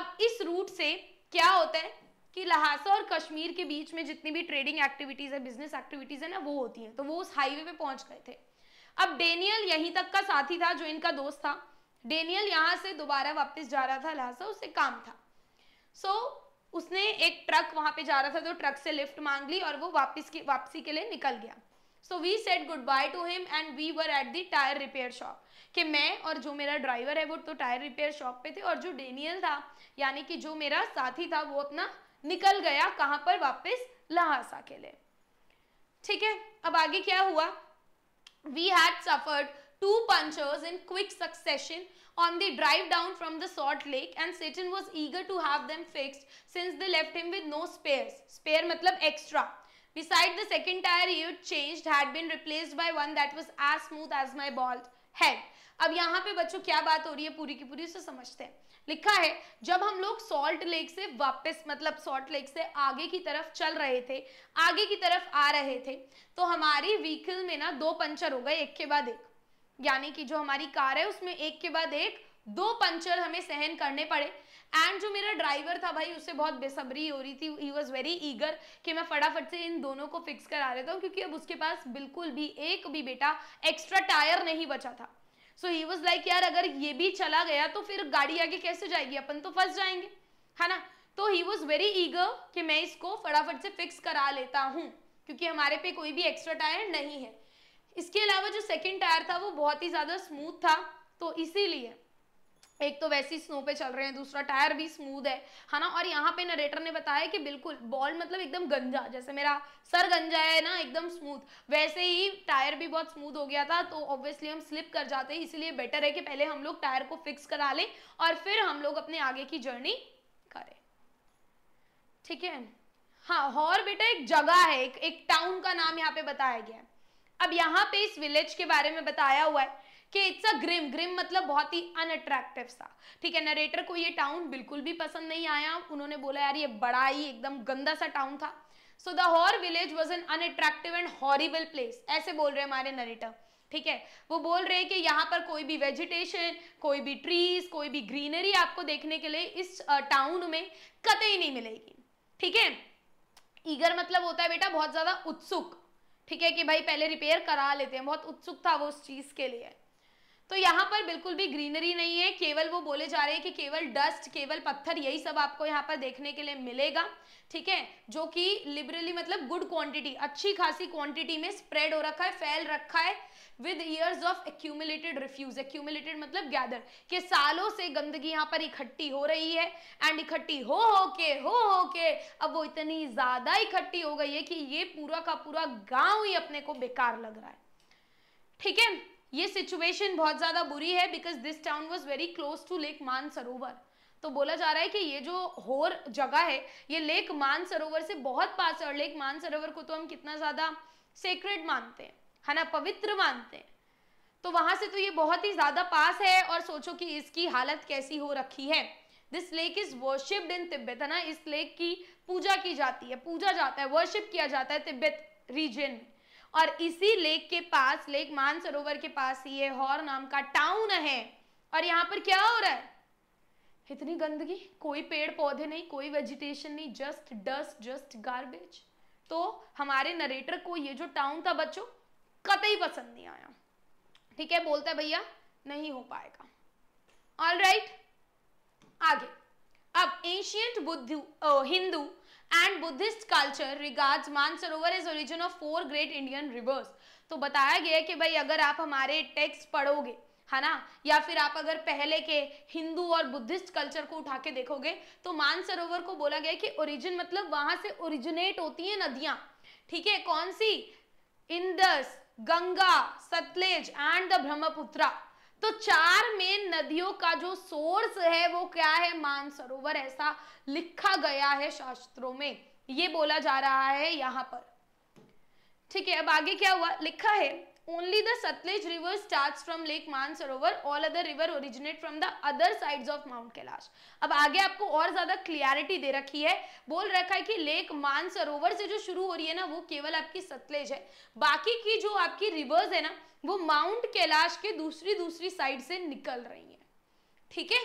अब इस रूट से क्या होता है कि लहासा और कश्मीर के बीच में जितनी भी ट्रेडिंग एक्टिविटीज है, बिजनेस एक्टिविटीज है ना, वो होती है. तो वो उस हाईवे पे पहुंच गए थे. अब डेनियल यहीं तक का साथी था जो इनका दोस्त था. डेनियल यहाँ से दोबारा वापस जा रहा था लहासा, उसे काम था. उसने एक ट्रक वहाँ पे जा रहा था तो ट्रक से लिफ्ट मांग ली और वो वापसी के लिए निकल गया. So we said goodbye to him and we were at the tyre repair shop. कि मैं और जो मेरा ड्राइवर है वो तो टायर रिपेयर शॉप पे थे, और जो डेनियल था यानी कि जो मेरा साथी था वो अपना निकल गया कहाँ पर? वापस लहासा के लिए. ठीक है, अब आगे क्या हुआ? We had suffered two punctures in quick succession on the drive down from the Salt Lake, and Satan was eager to have them fixed since they left him with no spares. Spare मतलब extra. Besides, the second tire he had changed had been replaced by one that was as smooth as my bald head. अब यहाँ पे बच्चों क्या बात हो रही है पूरी की पूरी, उसको समझते हैं. लिखा है जब हम लोग सॉल्ट लेक से वापस मतलब सॉल्ट लेक से आगे की तरफ चल रहे थे, आगे की तरफ आ रहे थे, तो हमारी व्हीकल में ना दो पंचर हो गए एक के बाद एक. यानी कि जो हमारी कार है उसमें एक के बाद एक दो पंचर हमें सहन करने पड़े. एंड जो मेरा ड्राइवर था भाई उसे बहुत बेसब्री हो रही थी. ही वॉज वेरी ईगर कि मैं फटाफट से इन दोनों को फिक्स करा लेता हूँ, क्योंकि अब उसके पास बिल्कुल भी एक भी बेटा एक्स्ट्रा टायर नहीं बचा था. सो ही वाज लाइक यार अगर ये भी चला गया तो फिर गाड़ी आगे कैसे जाएगी, अपन तो फंस जाएंगे, है ना. तो ही वाज वेरी ईगर कि मैं इसको फटाफट से फिक्स करा लेता हूँ क्योंकि हमारे पे कोई भी एक्स्ट्रा टायर नहीं है. इसके अलावा जो सेकंड टायर था वो बहुत ही ज़्यादा स्मूथ था, तो इसीलिए एक तो वैसे ही स्नो पे चल रहे हैं, दूसरा टायर भी स्मूथ है ना. और यहाँ पे नरेटर ने बताया कि बिल्कुल बॉल मतलब एकदम गंजा, जैसे मेरा सर गंजा है ना एकदम स्मूथ, वैसे ही टायर भी बहुत स्मूथ हो गया था. तो ऑब्वियसली हम स्लिप कर जाते हैं, इसीलिए बेटर है कि पहले हम लोग टायर को फिक्स करा लें और फिर हम लोग अपने आगे की जर्नी करें. ठीक है, हाँ. और बेटा एक जगह है, एक टाउन का नाम यहाँ पे बताया गया है. अब यहाँ पे इस विलेज के बारे में बताया हुआ है कि इट्स अ ग्रिम. ग्रिम मतलब बहुत ही अनअट्रैक्टिव सा. ठीक है, नरेटर को ये टाउन बिल्कुल भी पसंद नहीं आया. उन्होंने बोला यार ये बड़ा ही एकदम गंदा सा टाउन था. So the Hor village was an unattractive and horrible place, ऐसे बोल रहे हैं हमारे नरेटर. ठीक है, वो बोल रहे हैं कि यहाँ पर कोई भी वेजिटेशन, कोई भी ट्रीज, कोई भी ग्रीनरी आपको देखने के लिए इस टाउन में कतई नहीं मिलेगी. ठीक है, ईगर मतलब होता है बेटा बहुत ज्यादा उत्सुक. ठीक है, कि भाई पहले रिपेयर करा लेते हैं, बहुत उत्सुक था वो उस चीज के लिए. तो यहाँ पर बिल्कुल भी ग्रीनरी नहीं है, केवल वो बोले जा रहे हैं कि केवल डस्ट, केवल पत्थर, यही सब आपको यहाँ पर देखने के लिए मिलेगा. ठीक है, जो कि लिबरली मतलब गुड क्वांटिटी, अच्छी खासी क्वांटिटी में स्प्रेड हो रखा है, फैल रखा है. With years of accumulated refuse, accumulated मतलब गैदर, के सालों से गंदगी यहाँ पर इकट्ठी हो रही है. एंड इकट्ठी हो के अब वो इतनी ज्यादा इकट्ठी हो गई है कि ये पूरा का पूरा गाँव ही अपने को बेकार लग रहा है. ठीक है, ये सिचुएशन बहुत ज़्यादा बुरी है. Because this town was very close to lake Mansarovar. तो बोला जा रहा है कि ये जो होर जगह है ये लेक मानसरोवर से बहुत पास है, और लेक मानसरोवर को तो हम कितना ज़्यादा सेक्रेड मानते हैं, है ना, पवित्र मानते हैं. तो वहाँ से तो ये बहुत ही ज़्यादा पास है, और सोचो कि इसकी हालत कैसी हो रखी है. This lake is worshipped in Tibet, है ना, इस लेक की पूजा की जाती है, पूजा जाता है, वर्शिप किया जाता है तिब्बत रीजन. और इसी लेक के पास, लेक मानसरोवर के पास ही ये हॉर नाम का टाउन है. और यहाँ पर क्या हो रहा है? इतनी गंदगी, कोई पेड़ पौधे नहीं, कोई वेजिटेशन नहीं, जस्ट डस्ट, जस्ट गार्बेज. तो हमारे नरेटर को ये जो टाउन था बच्चों कतई पसंद नहीं आया. ठीक है, बोलता है भैया नहीं हो पाएगा. ऑलराइट, आगे. अब ancient Hindu and Buddhist culture regards Mansarovar as origin of four great Indian rivers. तो बताया गया है कि भाई अगर आप हमारे टेक्स्ट पढ़ोगे, है ना, या फिर आप अगर पहले के हिंदू और बुद्धिस्ट कल्चर को उठा के देखोगे तो मानसरोवर को बोला गया कि ओरिजिन मतलब वहां से ओरिजिनेट होती है नदियां. ठीक है, कौन सी? Indus, Ganga, Sutlej and the Brahmaputra. तो चार मेन नदियों का जो सोर्स है वो क्या है? मानसरोवर, ऐसा लिखा गया है शास्त्रों में, ये बोला जा रहा है यहाँ पर. ठीक है, अब आगे क्या हुआ, लिखा है Only the Sutlej River starts from Lake Mansarovar. All other river originate from the other sides of Mount Kailash. अब आगे आपको और ज्यादा क्लियरिटी दे रखी है, बोल रखा है कि लेक मानसरोवर से जो शुरू हो रही है ना वो केवल आपकी सतलेज है, बाकी की जो आपकी रिवर्स है ना वो माउंट कैलाश के दूसरी दूसरी साइड से निकल रही है. ठीक है,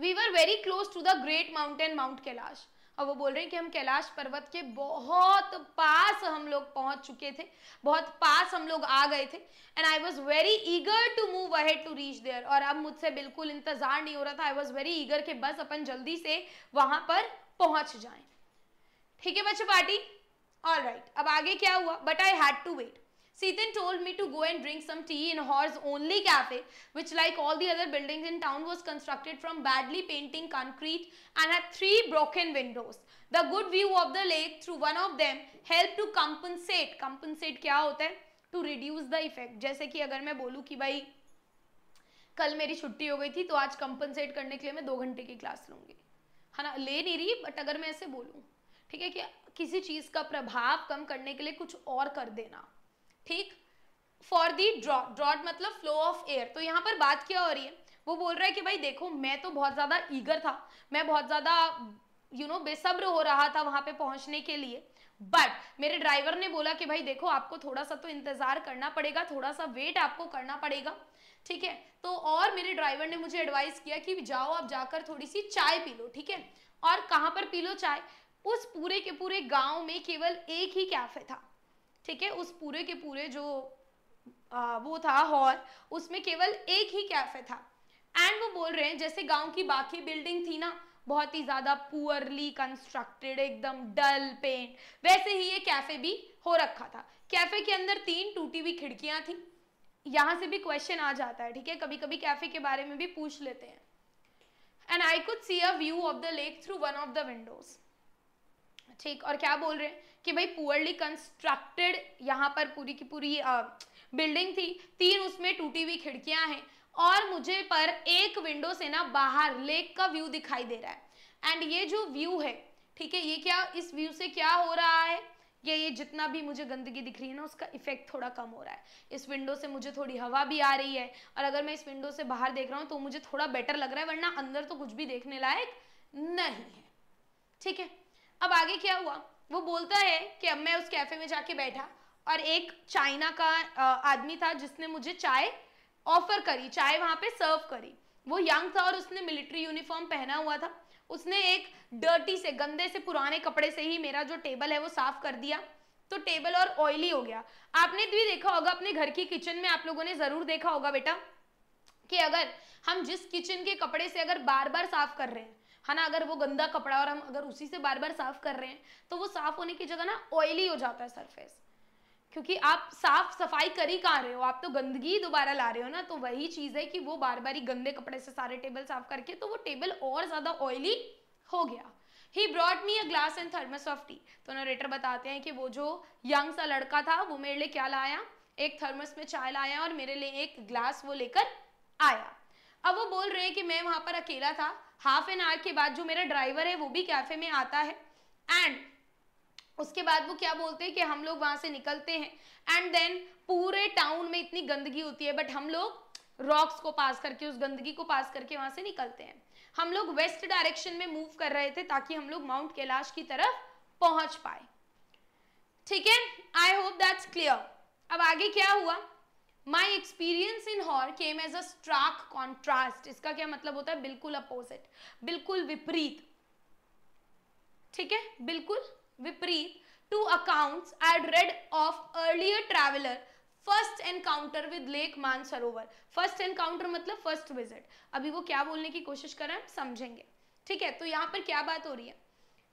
we were very close to the great mountain mount Kailash. और वो बोल रहे हैं कि हम कैलाश पर्वत के बहुत पास हम लोग पहुंच चुके थे, बहुत पास हम लोग आ गए थे. And I was very eager to move ahead to reach there. और अब मुझसे बिल्कुल इंतजार नहीं हो रहा था, आई वॉज वेरी ईगर कि बस अपन जल्दी से वहां पर पहुंच जाएं. ठीक है बच्चे पार्टी, ऑल राइट. अब आगे क्या हुआ, but I had to wait. Satan told me to go and drink some tea in horse only cafe, which like all the other buildings in town was constructed from badly painting concrete and had 3 broken windows. The good view of the lake through one of them helped to compensate. Compensate क्या होता है? To reduce the effect. जैसे कि अगर मैं बोलूँ कि भाई कल मेरी छुट्टी हो गई थी तो आज compensate करने के लिए मैं 2 घंटे की क्लास लूँगी, है ना, ले नहीं रही, बट अगर मैं ऐसे बोलूँ, ठीक है, कि किसी चीज़ का प्रभाव कम करने के लिए कुछ और कर देना. ठीक, फॉर दी ड्रॉट, ड्रॉट मतलब फ्लो ऑफ एयर. तो यहाँ पर बात क्या हो रही है, वो बोल रहा है कि भाई देखो मैं तो बहुत ज़्यादा ईगर था, मैं बहुत ज़्यादा बेसब्र हो रहा था वहाँ पे पहुँचने के लिए, बट मेरे ड्राइवर ने बोला कि भाई देखो आपको थोड़ा सा तो इंतज़ार करना पड़ेगा, थोड़ा सा वेट आपको करना पड़ेगा. ठीक है, तो और मेरे ड्राइवर ने मुझे एडवाइस किया कि जाओ आप जाकर थोड़ी सी चाय पी लो. ठीक है, और कहाँ पर पी लो चाय, उस पूरे के पूरे गाँव में केवल एक ही कैफे था. ठीक है, उस पूरे के पूरे जो वो था हॉल, उसमें केवल एक ही कैफे था. एंड वो बोल रहे हैं जैसे गांव की बाकी बिल्डिंग थी ना बहुत ही ज़्यादा पुअरली कंस्ट्रक्टेड, एकदम डल पेंट, वैसे ही ये कैफ़े भी हो रखा था. कैफ़े के अंदर 3 टूटी हुई खिड़कियां थी. यहाँ से भी क्वेश्चन आ जाता है, ठीक है, कभी कभी कैफ़े के बारे में भी पूछ लेते हैं. And I could see a view of the lake through one of the windows. ठीक, और क्या बोल रहे हैं कि भाई पुअरली कंस्ट्रक्टेड यहाँ पर पूरी की पूरी बिल्डिंग थी, 3 उसमें टूटी हुई खिड़कियाँ हैं, और मुझे पर एक विंडो से ना बाहर लेक का व्यू दिखाई दे रहा है. एंड ये जो व्यू है, ठीक है, ये क्या, इस व्यू से क्या हो रहा है, ये जितना भी मुझे गंदगी दिख रही है ना उसका इफेक्ट थोड़ा कम हो रहा है. इस विंडो से मुझे थोड़ी हवा भी आ रही है, और अगर मैं इस विंडो से बाहर देख रहा हूँ तो मुझे थोड़ा बेटर लग रहा है, वरना अंदर तो कुछ भी देखने लायक नहीं है. ठीक है, अब आगे क्या हुआ, वो बोलता है कि अब मैं उस कैफ़े में जाके बैठा, और एक चाइना का आदमी था जिसने मुझे चाय ऑफ़र करी, चाय वहाँ पे सर्व करी. वो यंग था और उसने मिलिट्री यूनिफॉर्म पहना हुआ था. उसने एक डर्टी से, गंदे से, पुराने कपड़े से ही मेरा जो टेबल है वो साफ़ कर दिया, तो टेबल और ऑयली हो गया. आपने भी देखा होगा अपने घर की किचन में, आप लोगों ने ज़रूर देखा होगा बेटा कि अगर हम जिस किचन के कपड़े से अगर बार बार साफ़ कर रहे हैं, है ना, अगर वो गंदा कपड़ा और हम अगर उसी से बार बार साफ कर रहे हैं तो वो साफ होने की जगह ना ऑयली हो जाता है सरफेस, क्योंकि आप साफ सफाई कर ही कहाँ रहे हो, आप तो गंदगी दोबारा ला रहे हो ना. तो वही चीज़ है कि वो बार बार ही गंदे कपड़े से सारे टेबल साफ करके तो वो टेबल और ज़्यादा ऑयली हो गया. He brought me a glass and thermos of tea. तो नरेटर बताते हैं कि वो जो यंग सा लड़का था वो मेरे लिए क्या लाया, एक थर्मस में चाय लाया और मेरे लिए एक ग्लास वो लेकर आया. अब वो बोल रहे हैं कि मैं वहाँ पर अकेला था. हाफ एन आवर के बाद जो मेरा ड्राइवर है वो भी कैफ़े में आता है, एंड उसके बाद वो क्या बोलते हैं कि हम लोग वहाँ से निकलते हैं. एंड देन पूरे टाउन में इतनी गंदगी होती है, बट हम लोग रॉक्स को पास करके, उस गंदगी को पास करके वहाँ से निकलते हैं. हम लोग वेस्ट डायरेक्शन में मूव कर रहे थे ताकि हम लोग माउंट कैलाश की तरफ पहुँच पाए. ठीक है, आई होप दैट्स क्लियर. अब आगे क्या हुआ, my experience in Hor came as a stark contrast. इसका क्या मतलब होता है, बिल्कुल अपोजिट, बिल्कुल विपरीत. ठीक है, बिल्कुल विपरीत. Two accounts I had read of earlier traveller first encounter with lake Mansarovar. First encounter मतलब फर्स्ट विजिट. अभी वो क्या बोलने की कोशिश कर रहे हैं समझेंगे. ठीक है, तो यहाँ पर क्या बात हो रही है,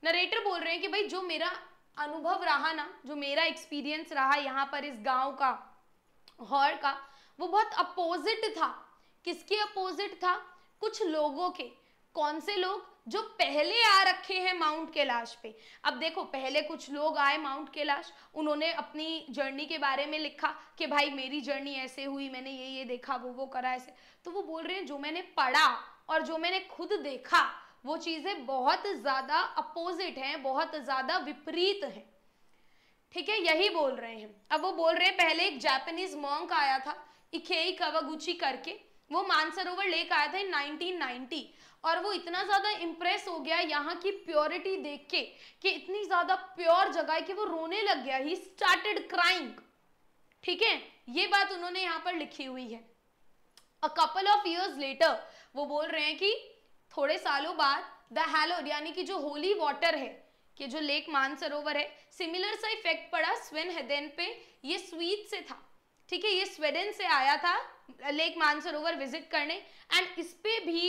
नरेटर बोल रहे हैं कि भाई जो मेरा अनुभव रहा ना, जो मेरा एक्सपीरियंस रहा यहाँ पर इस गाँव का, हॉर का, वो बहुत अपोजिट था. किसके अपोजिट था, कुछ लोगों के. कौन से लोग, जो पहले आ रखे हैं माउंट कैलाश पे. अब देखो पहले कुछ लोग आए माउंट कैलाश, उन्होंने अपनी जर्नी के बारे में लिखा कि भाई मेरी जर्नी ऐसे हुई, मैंने ये देखा, वो करा ऐसे. तो वो बोल रहे हैं जो मैंने पढ़ा और जो मैंने खुद देखा वो चीज़ें बहुत ज़्यादा अपोजिट हैं, बहुत ज़्यादा विपरीत हैं. ठीक है, यही बोल रहे हैं। अब वो बोल रहे हैं पहले एक जापानीज मॉन्क आया था इकेई कावागुची करके, वो मानसरोवर लेक आया था इन 1990 और वो इतना ज़्यादा इम्प्रेस हो गया यहाँ की प्योरिटी देख के कि इतनी ज़्यादा प्योर जगह है कि वो रोने लग गया, ही स्टार्टेड क्राइंग। ठीक है, ये बात उन्होंने यहाँ पर लिखी हुई है। A couple of years later वो बोल रहे हैं कि थोड़े सालों बाद द हैलोड यानी कि जो होली वाटर है कि जो लेक मानसरोवर है, सिमिलर सा इफेक्ट पड़ा स्वेनहेडेन पे। ये स्वीड से था, ठीक है, ये स्वीडन से आया था लेक मानसरोवर विजिट करने एंड इस पे भी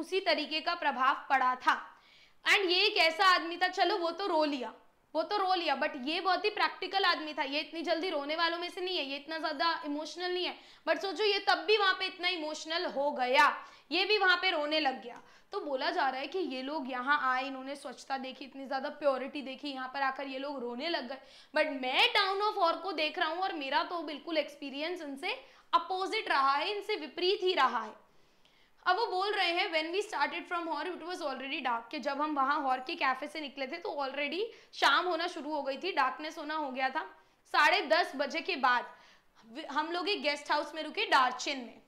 उसी तरीके का प्रभाव पड़ा था। एंड ये एक ऐसा आदमी था, चलो वो तो रो लिया बट ये बहुत ही प्रैक्टिकल आदमी था, ये इतनी जल्दी रोने वालों में से नहीं है, ये इतना ज़्यादा इमोशनल नहीं है, बट सोचो ये तब भी वहाँ पे इतना इमोशनल हो गया, ये भी वहाँ पे रोने लग गया। तो बोला जा रहा है कि ये लोग यहाँ आए, इन्होंने स्वच्छता देखी, इतनी ज़्यादा प्योरिटी देखी, यहाँ पर आकर ये लोग रोने लग गए। बट मैं टाउन ऑफ और को देख रहा हूँ और मेरा तो बिल्कुल एक्सपीरियंस इनसे अपोजिट रहा है, इनसे विपरीत ही रहा है। अब वो बोल रहे हैं when we started from Hor it was already dark, कि जब हम वहाँ हॉर के कैफे से निकले थे तो ऑलरेडी शाम होना शुरू हो गई थी, डार्कनेस होना हो गया था। 10:30 बजे के बाद हम लोग एक गेस्ट हाउस में रुके डार्चेन में,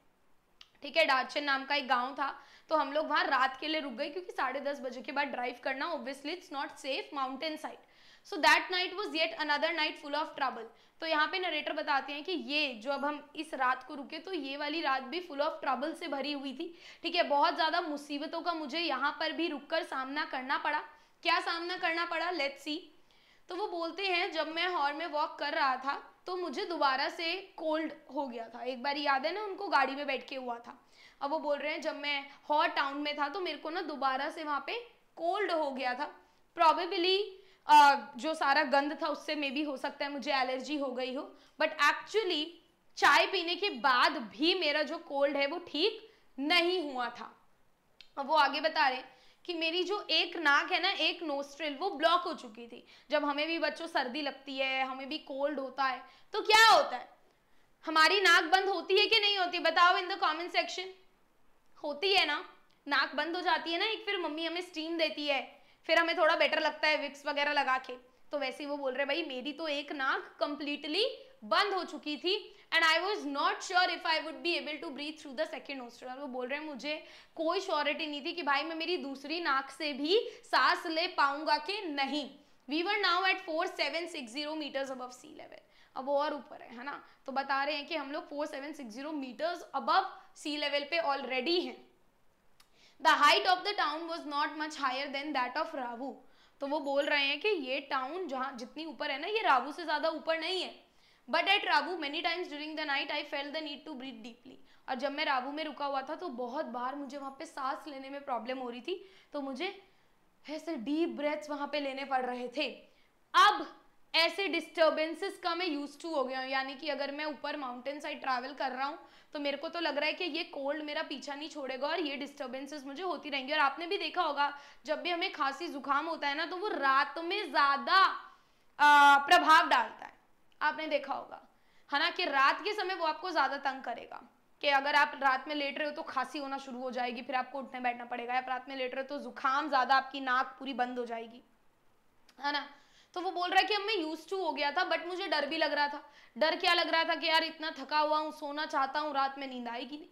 ठीक है, डार्चेन नाम का एक गांव था, तो हम लोग वहाँ रात के लिए रुक गए क्योंकि 10:30 बजे के बाद ड्राइव करना obviously it's not safe mountain side. So that night was yet another night full of trouble. तो यहाँ पे नरेटर बताते हैं कि ये जो अब हम इस रात को रुके तो ये वाली रात भी फुल ऑफ ट्रबल से भरी हुई थी, ठीक है, बहुत ज़्यादा मुसीबतों का मुझे यहाँ पर भी रुककर सामना करना पड़ा। क्या सामना करना पड़ा, लेट्स सी। तो वो बोलते हैं जब मैं हॉर में वॉक कर रहा था तो मुझे दोबारा से कोल्ड हो गया था, एक बार याद है ना उनको गाड़ी में बैठ के हुआ था। अब वो बोल रहे हैं जब मैं हॉर टाउन में था तो मेरे को ना दोबारा से वहाँ पे कोल्ड हो गया था, प्रॉबेबली जो सारा गंध था उससे मे भी हो सकता है मुझे एलर्जी हो गई हो, बट एक्चुअली चाय पीने के बाद भी मेरा जो कोल्ड है वो ठीक नहीं हुआ था। अब वो आगे बता रहे हैं कि मेरी जो एक नाक है ना, एक नोस्ट्रिल, वो ब्लॉक हो चुकी थी। जब हमें भी बच्चों सर्दी लगती है, हमें भी कोल्ड होता है तो क्या होता है, हमारी नाक बंद होती है कि नहीं होती, बताओ इन द कमेंट सेक्शन। होती है ना, नाक बंद हो जाती है ना एक, फिर मम्मी हमें स्टीम देती है, फिर हमें थोड़ा बेटर लगता है विक्स वगैरह लगा के। तो वैसे ही वो बोल रहे भाई मेरी तो एक नाक कंप्लीटली बंद हो चुकी थी and I was not sure if I would be able to breathe through the second nostril. वो बोल रहे हैं मुझे कोई श्योरिटी नहीं थी कि भाई मैं मेरी दूसरी नाक से भी सांस ले पाऊंगा कि नहीं। We were now at 4760 meters above sea level. अब और ऊपर है ना, तो बता रहे हैं कि हम लोग 4760 मीटर्स अबव सी लेवल पे ऑलरेडी हैं। The height of the town was not much higher than that of रावू। तो वो बोल रहे हैं कि ये टाउन जहाँ जितनी ऊपर है ना, ये रावू से ज़्यादा ऊपर नहीं है। But at Ravu many times during the night I felt the need to breathe deeply. और जब मैं रावू में रुका हुआ था तो बहुत बार मुझे वहाँ पे सांस लेने में प्रॉब्लम हो रही थी, तो मुझे ऐसे डीप ब्रेथ्स वहाँ पे लेने पड़ रहे थे। अब ऐसे डिस्टर्बेंसेस का मैं यूज टू हो गया हूँ, यानी कि अगर मैं ऊपर माउंटेन साइड ट्रैवल कर रहा हूँ तो मेरे को तो लग रहा है कि ये कोल्ड मेरा पीछा नहीं छोड़ेगा और ये डिस्टर्बेंसेस मुझे होती रहेंगी। और आपने भी देखा होगा जब भी हमें खांसी जुकाम होता है ना तो वो रात में ज़्यादा प्रभाव डालता है, आपने देखा होगा है ना, कि रात के समय वो आपको ज़्यादा तंग करेगा कि अगर आप रात में लेट रहे हो तो खांसी होना शुरू हो जाएगी, फिर आपको उठने बैठना पड़ेगा, या रात में लेट रहे हो तो जुकाम ज़्यादा, आपकी नाक पूरी बंद हो जाएगी, है ना। तो वो बोल रहा है कि अब मैं यूज टू हो गया था बट मुझे डर भी लग रहा था। डर क्या लग रहा था कि यार इतना थका हुआ हूँ, सोना चाहता हूँ, रात में नींद आएगी नहीं।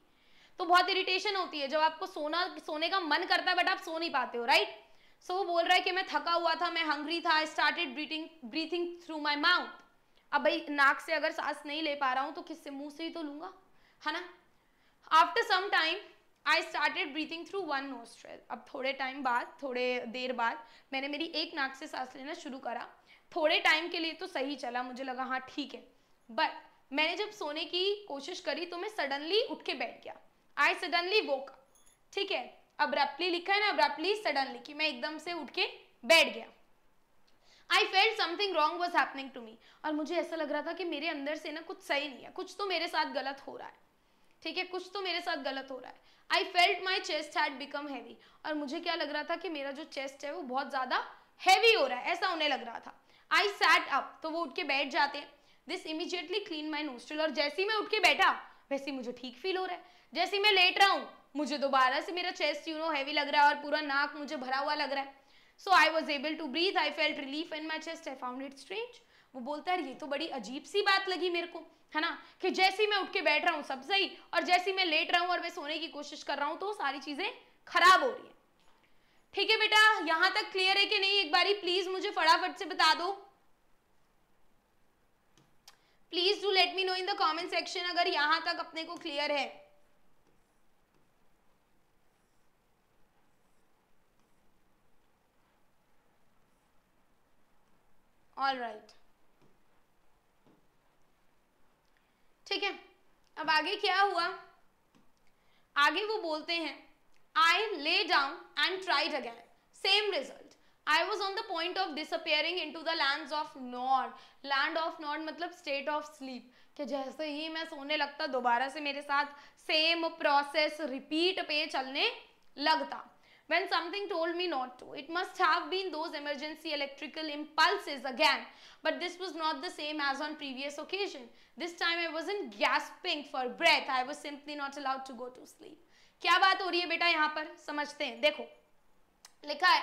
तो बहुत इरिटेशन होती है जब आपको सोने का मन करता है बट आप सो नहीं पाते हो, राइट। सो वो बोल रहा है कि मैं थका हुआ था, मैं हंग्री था, I started breathing through my mouth. अब भाई नाक से अगर सांस नहीं ले पा रहा हूँ तो किससे, मुंह से ही तो लूँगा, है ना। After some time I started breathing through one nostril. अब थोड़े देर बाद मैंने मेरी एक नाक से सांस लेना शुरू करा। थोड़े टाइम के लिए तो सही चला, मुझे लगा हाँ ठीक है, बट मैंने जब सोने की कोशिश करी तो मैं सडनली उठ के बैठ गया। आई सडनली वोक, ठीक है, अब्रप्टली लिखा है ना, अब्रप्टली सडनली, कि मैं एकदम से उठ के बैठ गया। I felt something wrong was happening to me. और मुझे ऐसा लग रहा था कि मेरे अंदर से ना कुछ सही नहीं है, कुछ तो मेरे साथ गलत हो रहा है, ठीक है, कुछ तो मेरे साथ गलत हो रहा है। I felt my chest had become heavy. और मुझे क्या लग रहा था कि मेरा जो चेस्ट है वो बहुत ज़्यादा हैवी हो रहा है, ऐसा उन्हें लग रहा था। आई सैट अप, तो वो उठ के बैठ जाते हैं। This immediately clean my nostril. और जैसे ही मैं उठ के बैठा वैसे मुझे ठीक फील हो रहा है। जैसे ही मैं लेट रहा हूँ मुझे दोबारा से मेरा चेस्ट हैवी लग रहा है और पूरा नाक मुझे भरा हुआ लग रहा है। So I was able to breathe, I felt relief in my chest, I found it strange. वो बोलता है ये तो बड़ी अजीब सी बात लगी मेरे को, है ना, कि जैसे ही मैं उठ के बैठ रहा हूँ सब सही, और जैसे ही मैं लेट रहा हूँ और मैं सोने की कोशिश कर रहा हूँ तो सारी चीजें खराब हो रही है। ठीक है बेटा, यहां तक क्लियर है कि नहीं? एक बारी प्लीज मुझे फटाफट से बता दो, please do let me know in the comment section अगर यहां तक अपने को क्लियर है। ऑल राइट, ठीक है। अब आगे क्या हुआ? आगे वो बोलते हैं I lay down and tried again. Same result. I was on the point of disappearing into the lands of Nod. Land of Nod मतलब state of sleep. कि जैसे ही मैं सोने लगता दोबारा से मेरे साथ सेम प्रोसेस रिपीट पे चलने लगता। When something told me not to, it must have been those emergency electrical impulses again. But this was not the same as on previous occasion. This time I wasn't gasping for breath. I was simply not allowed to go to sleep. क्या बात हो रही है बेटा यहाँ पर, समझते हैं। देखो लिखा है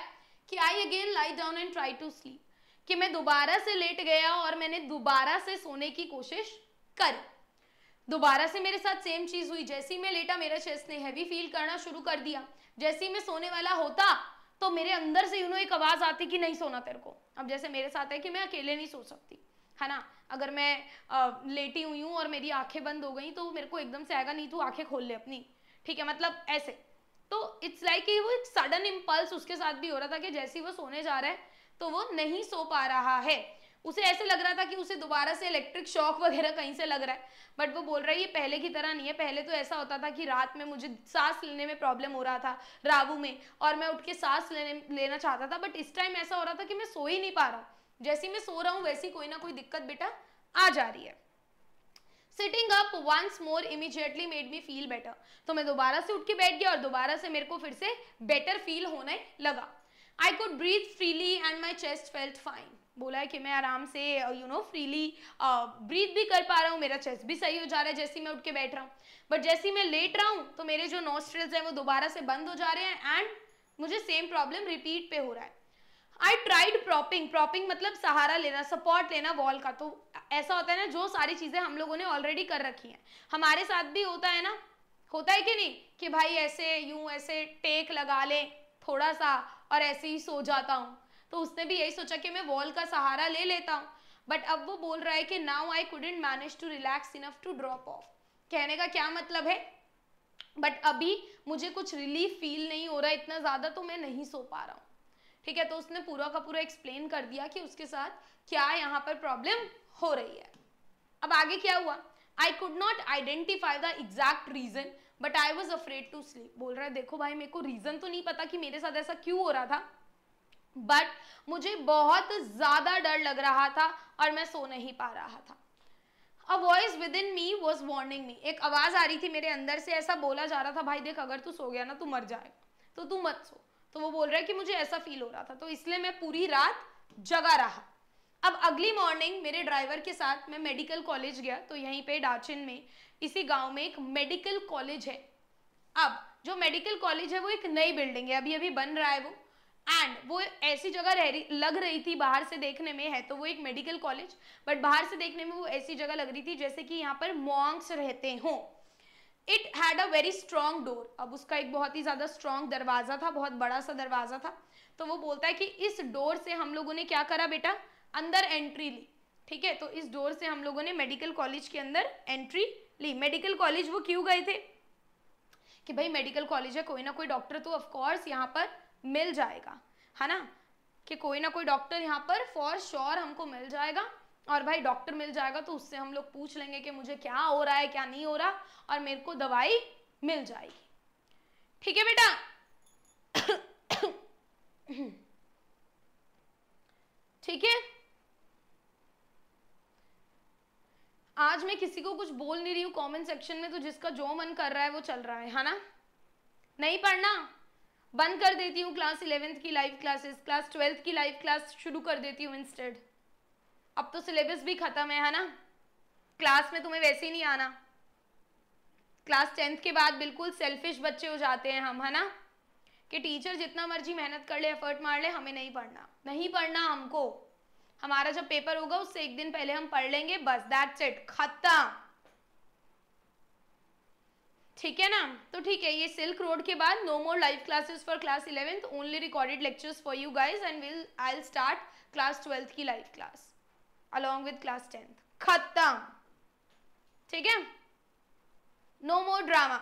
कि I again lie down and try to sleep, कि मैं दोबारा से लेट गया और मैंने दोबारा से सोने की कोशिश करी। दोबारा से मेरे साथ सेम चीज हुई, जैसे ही मैं लेटा मेरा चेस्ट ने हैवी फील करना शुरू कर दिया। जैसे ही मैं सोने वाला होता तो मेरे अंदर से एक आवाज आती कि नहीं सोना तेरे को। अब जैसे मेरे साथ है कि मैं अकेले नहीं सो सकती, है ना, अगर मैं लेटी हुई हूँ और मेरी आंखें बंद हो गई तो मेरे को एकदम से आएगा नहीं तू आंखें खोल ले अपनी, ठीक है, मतलब ऐसे। तो इट्स लाइक वो एक सडन इम्पल्स उसके साथ भी हो रहा था कि जैसे ही वो सोने जा रहा है तो वो नहीं सो पा रहा है। उसे ऐसे लग रहा था कि उसे दोबारा से इलेक्ट्रिक शॉक वगैरह कहीं से लग रहा है, बट वो बोल रहा है ये पहले की तरह नहीं है। पहले तो ऐसा होता था कि रात में मुझे सांस लेने में प्रॉब्लम हो रहा था रावू में, और मैं उठ के सांस लेना चाहता था, बट इस टाइम ऐसा हो रहा था कि मैं सो ही नहीं पा रहा हूँ। जैसे ही मैं सो रहा हूँ वैसी कोई ना कोई दिक्कत बेटा आ जा रही है। Sitting up once more immediately made me feel better. तो मैं दोबारा से उठ के बैठ गया और दोबारा से मेरे को फिर से बेटर फील होने लगा। I could breathe freely and my chest felt fine. बोला है कि मैं आराम से फ्रीली ब्रीथ भी कर पा रहा हूँ, मेरा चेस्ट भी सही हो जा रहा है जैसे मैं उठ के बैठ रहा हूँ। बट जैसे मैं लेट रहा हूँ तो मेरे जो नॉस्ट्रल्स हैं वो दोबारा से बंद हो जा रहे हैं एंड मुझे सेम प्रॉब्लम रिपीट पे हो रहा है। आई ट्राइड प्रॉपिंग, प्रॉपिंग मतलब सहारा लेना, सपोर्ट लेना वॉल का। तो ऐसा होता है ना जो सारी चीजें हम लोगों ने ऑलरेडी कर रखी हैं, हमारे साथ भी होता है ना, होता है कि नहीं, कि भाई ऐसे ऐसे टेक लगा ले थोड़ा सा और ऐसे ही सो जाता हूँ। तो उसने भी यही सोचा कि मैं वॉल का सहारा ले लेता हूँ, बट अब वो बोल रहा है कि now I couldn't manage to relax enough to drop off. कहने का क्या मतलब है, बट अभी मुझे कुछ रिलीफ फील नहीं हो रहा इतना ज्यादा, तो मैं नहीं सो पा रहा हूँ। ठीक है, तो उसने पूरा का पूरा एक्सप्लेन कर दिया कि उसके साथ क्या यहाँ पर प्रॉब्लम हो रही है। अब आगे क्या हुआ? I could not identify the exact reason but I was afraid to sleep. बोल रहा है देखो भाई मेरे को रीजन तो नहीं पता कि मेरे साथ ऐसा क्यों हो रहा था, बट मुझे बहुत ज्यादा डर लग रहा था और मैं सो नहीं पा रहा था। A voice within me was warning me, एक आवाज आ रही थी मेरे अंदर से, ऐसा बोला जा रहा था भाई देख अगर तू सो गया ना तू मर जाएगा, तो तू मत सो। तो वो बोल रहा है कि मुझे ऐसा फील हो रहा था तो इसलिए मैं पूरी रात जगा रहा। अब अगली मॉर्निंग मेरे ड्राइवर के साथ मैं मेडिकल कॉलेज गया। तो यहीं पे डार्चन में इसी गांव में एक मेडिकल कॉलेज है। अब जो मेडिकल कॉलेज है वो एक नई बिल्डिंग है, अभी अभी बन रहा है वो, एंड वो ऐसी जगह लग रही थी बाहर से देखने में, है तो वो एक मेडिकल कॉलेज बट बाहर से देखने में वो ऐसी जगह लग रही थी जैसे कि यहाँ पर मॉन्क्स रहते हों। It had a very strong door, अब उसका एक बहुत ही ज़्यादा स्ट्रांग दरवाज़ा था, बहुत बड़ा सा दरवाज़ा था। तो वो बोलता है कि इस डोर से हम लोगों ने क्या करा बेटा, अंदर एंट्री ली। ठीक है, तो इस डोर से हम लोगों ने मेडिकल कॉलेज के अंदर एंट्री ली। मेडिकल कॉलेज वो क्यों गए थे कि भाई मेडिकल कॉलेज है कोई ना कोई डॉक्टर तो ऑफकोर्स यहाँ पर मिल जाएगा, है ना, कि कोई ना कोई डॉक्टर यहाँ पर फॉर श्योर हमको मिल जाएगा, और भाई डॉक्टर मिल जाएगा तो उससे हम लोग पूछ लेंगे कि मुझे क्या हो रहा है क्या नहीं हो रहा, और मेरे को दवाई मिल जाएगी। ठीक है बेटा, ठीक है। आज मैं किसी को कुछ बोल नहीं रही हूँ कमेंट सेक्शन में, तो जिसका जो मन कर रहा है वो चल रहा है ना। नहीं पढ़ना बंद कर देती हूँ क्लास 11th की लाइव क्लासेस, क्लास 12th की लाइव क्लास शुरू कर देती हूँ इंस्टेड। अब तो सिलेबस भी खत्म है ना, क्लास में तुम्हें वैसे ही नहीं आना। क्लास 10th के बाद बिल्कुल सेल्फिश बच्चे हो जाते हैं हम, है ना, कि टीचर जितना मर्जी मेहनत कर ले एफर्ट मार ले हमें नहीं पढ़ना, नहीं पढ़ना हमको, हमारा जब पेपर होगा उससे एक दिन पहले हम पढ़ लेंगे, बस दैट्स इट, खत्म। ठीक है ना? तो ठीक है, ये सिल्क रोड के बाद no more live classes for class 11th, only recorded lectures for you guys and I will start class 12th की live class along with class 10th। खत्म, ठीक है? No more drama.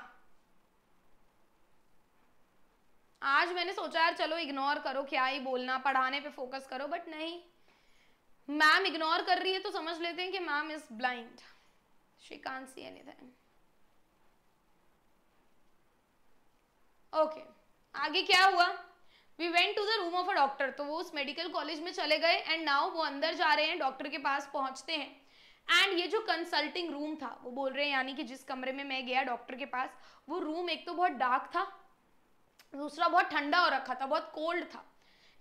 आज मैंने सोचा यार चलो इग्नोर करो, क्या ही बोलना, पढ़ाने पे फोकस करो, बट नहीं, मैम इग्नोर कर रही है तो समझ लेते हैं कि ma'am is blind, she can't see anything. Okay, आगे क्या हुआ? We went to the room of a doctor, तो वो उस मेडिकल कॉलेज में चले गए एंड नाउ वो अंदर जा रहे हैं, डॉक्टर के पास पहुंचते हैं। एंड ये जो कंसल्टिंग रूम था, वो बोल रहे हैं यानी कि जिस कमरे में मैं गया डॉक्टर के पास, वो रूम एक तो बहुत डार्क था, दूसरा बहुत ठंडा हो रखा था, बहुत कोल्ड था।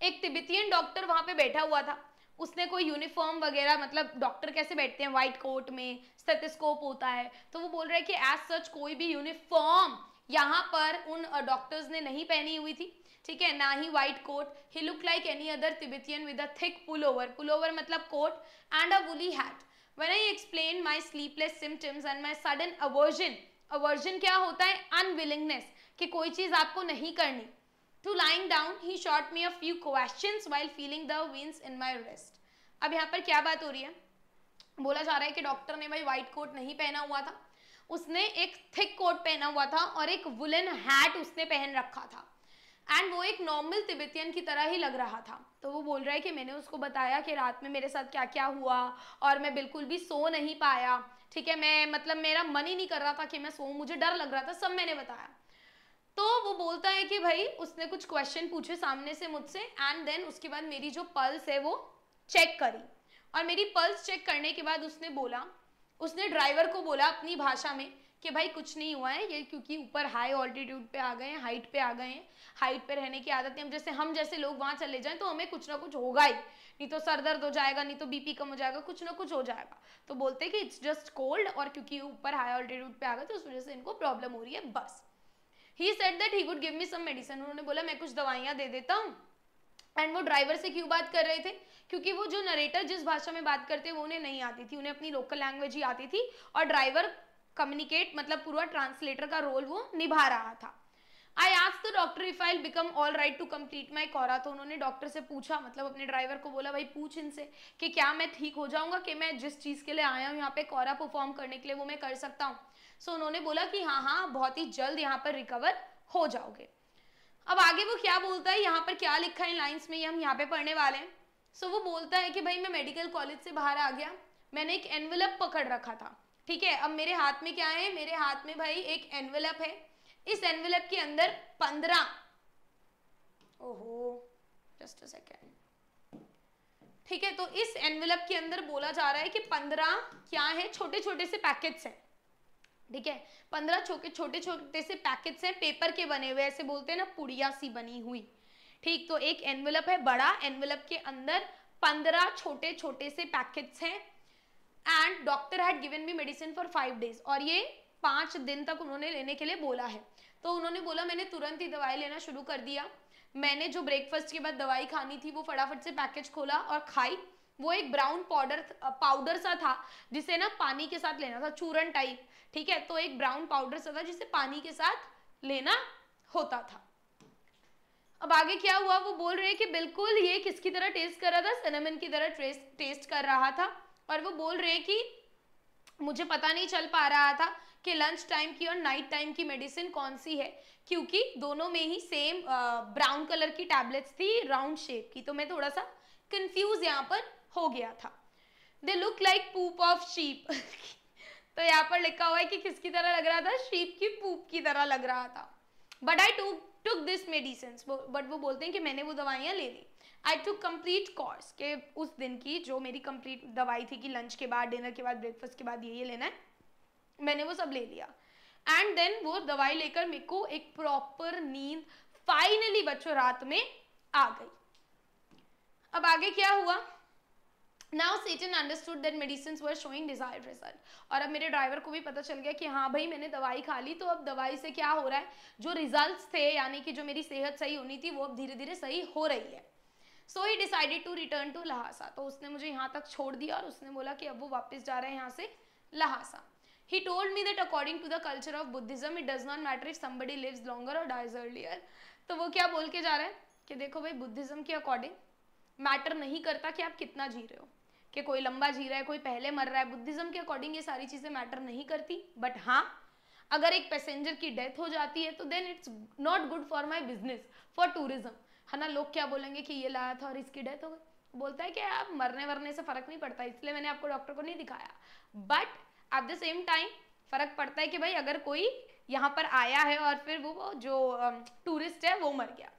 एक तिब्बतियन डॉक्टर वहाँ पे बैठा हुआ था, उसने कोई यूनिफॉर्म वगैरह, मतलब डॉक्टर कैसे बैठते हैं व्हाइट कोट में, स्टेथोस्कोप होता है, तो वो बोल रहे हैं कि एज सच कोई भी यूनिफॉर्म यहाँ पर उन डॉक्टर्स ने नहीं पहनी हुई थी, ठीक है, ना ही white coat. He look like any other Tibetan with a thick pullover, pullover मतलब coat, and a woolly hat. When I explain my sleepless symptoms and my sudden aversion, aversion क्या होता है? अनविलिंगनेस, कि कोई चीज़ आपको नहीं करनी। To lying down he shot me a few questions while feeling the veins in my wrist. अब यहाँ पर क्या बात हो रही है? बोला जा रहा है कि डॉक्टर ने भाई व्हाइट कोट नहीं पहना हुआ था, उसने एक थिक कोट पहना हुआ था और एक वुलन हैट उसने पहन रखा था, एंड वो एक नॉर्मल तिब्बतियन की तरह ही लग रहा था। तो वो बोल रहा है कि मैंने उसको बताया कि रात में मेरे साथ क्या क्या हुआ और मैं बिल्कुल भी सो नहीं पाया, ठीक है, मैं मतलब मेरा मन ही नहीं कर रहा था कि मैं सोऊं, मुझे डर लग रहा था, सब मैंने बताया। तो वो बोलता है कि भाई उसने कुछ क्वेश्चन पूछे सामने से मुझसे, एंड देन उसके बाद मेरी जो पल्स है वो चेक करी, और मेरी पल्स चेक करने के बाद उसने बोला, उसने ड्राइवर को बोला अपनी भाषा में कि भाई कुछ नहीं हुआ है ये, क्योंकि ऊपर हाई ऑल्टीट्यूड पे आ गए हैं, हाइट पे आ गए हैं, हाइट पे रहने की आदत है, हम जैसे लोग वहाँ चले जाएं तो हमें कुछ ना कुछ होगा ही, नहीं तो सर दर्द हो जाएगा, नहीं तो बीपी कम हो जाएगा, कुछ ना कुछ हो जाएगा। तो बोलते कि इट्स जस्ट कोल्ड, और क्योंकि ऊपर हाई ऑल्टीट्यूड पे आ गए तो उस वजह से इनको प्रॉब्लम हो रही है, बस। He said that he would give me some medicine, उन्होंने बोला मैं कुछ दवाइयाँ दे देता हूँ। एंड वो ड्राइवर से क्यों बात कर रहे थे? क्योंकि वो जो नरेटर जिस भाषा में बात करते वो उन्हें नहीं आती थी, उन्हें अपनी लोकल लैंग्वेज ही आती थी, और ड्राइवर कम्युनिकेट मतलब पूरा ट्रांसलेटर का रोल वो निभा रहा था। I asked the doctor if I will become all right to complete my kora, तो उन्होंने डॉक्टर से पूछा, मतलब अपने ड्राइवर को बोला भाई पूछ इनसे कि क्या मैं ठीक हो जाऊँगा, कि मैं जिस चीज़ के लिए आया हूँ यहाँ पे कोरा परफॉर्म करने के लिए वो मैं कर सकता हूँ। सो उन्होंने बोला कि हाँ हाँ बहुत ही जल्द यहाँ पर रिकवर हो जाओगे। अब आगे वो क्या बोलता है, यहाँ पर क्या लिखा है लाइंस में, ये हम यहाँ पे पढ़ने वाले हैं। सो वो बोलता है कि भाई मैं मेडिकल कॉलेज से बाहर आ गया, मैंने एक एनवेलप पकड़ रखा था, ठीक है, अब मेरे हाथ में क्या है, मेरे हाथ में भाई एक एनवेलप है, इस एनवेलप के अंदर 15 ओहो जस्ट अ सेकेंड, ठीक है, तो इस एनवेलप के अंदर बोला जा रहा है कि 15 क्या है, छोटे छोटे से पैकेट्स हैं, ठीक है, 15 छोटे छोटे से पैकेट्स हैं, पेपर के बने हुए, ऐसे बोलते हैं ना पुड़िया सी बनी हुई, ठीक। तो एक एनवेलप है बड़ा, एनवेलप के अंदर 15 छोटे छोटे से पैकेट्स हैं, and doctor had given me medicine for 5 days, और ये 5 दिन तक उन्होंने लेने के लिए बोला है। तो उन्होंने बोला मैंने तुरंत ही दवाई लेना शुरू कर दिया, मैंने जो ब्रेकफास्ट के बाद दवाई खानी थी वो फटाफट से पैकेज खोला और खाई। वो एक ब्राउन पाउडर सा था जिसे ना पानी के साथ लेना था, चूरन टाइप, ठीक है, तो एक ब्राउन पाउडर सा था जिसे पानी के साथ लेना होता था। अब आगे क्या हुआ, वो बोल रहे हैं कि बिल्कुल ये किसकी तरह टेस्ट कर रहा था, सिनेमन की तरह टेस्ट कर रहा था, और वो बोल रहे हैं कि मुझे पता नहीं चल पा रहा था कि लंच टाइम की और नाइट टाइम की मेडिसिन कौन सी है, क्योंकि दोनों में ही सेम ब्राउन कलर की टैबलेट्स थी राउंड शेप की, तो मैं थोड़ा सा कंफ्यूज यहाँ पर हो गया था। They look like poop of sheep तो यहाँ पर लिखा हुआ है कि किसकी तरह लग रहा था, शीप की पूप की तरह लग रहा था। But I took this medicines, but वो बोलते हैं कि मैंने वो दवाइयाँ ले ली। आई टुक कंप्लीट कोर्स, के उस दिन की जो मेरी कंप्लीट दवाई थी कि लंच के बाद, डिनर के बाद, ब्रेकफास्ट के बाद ये लेना है, मैंने वो सब ले लिया। एंड देन वो दवाई लेकर मेरे को एक प्रॉपर नींद फाइनली बच्चों रात में आ गई। अब आगे क्या हुआ, now Satan understood that medicines were showing desired result, और अब मेरे ड्राइवर को भी पता चल गया कि हाँ भाई मैंने दवाई खा ली, तो अब दवाई से क्या हो रहा है, जो रिजल्ट्स थे यानी कि जो मेरी सेहत सही होनी थी वो अब धीरे धीरे सही हो रही है। So he decided to return to Lhasa. तो उसने मुझे यहाँ तक छोड़ दिया और उसने बोला कि अब वो वापस जा रहा है यहाँ से Lhasa. He told me that according to the culture of Buddhism, it does not matter if somebody lives longer or dies earlier. तो वो क्या बोल के जा रहे हैं कि देखो भाई बुद्धिज्म के अकॉर्डिंग मैटर नहीं करता कि आप कितना जी रहे हो, कि कोई लंबा जी रहा है कोई पहले मर रहा है. बुद्धिज्म के अकॉर्डिंग ये सारी चीज़ें मैटर नहीं करती. बट हाँ, अगर एक पैसेंजर की डेथ हो जाती है तो then it's not good for my business, for tourism, है ना. लोग क्या बोलेंगे कि ये लाया था और इसकी डेथ हो गई. बोलता है कि आप मरने वरने से फ़र्क नहीं पड़ता, इसलिए मैंने आपको डॉक्टर को नहीं दिखाया. But at the same time फ़र्क पड़ता है कि भाई अगर कोई यहाँ पर आया है और फिर वो जो टूरिस्ट है वो मर गया,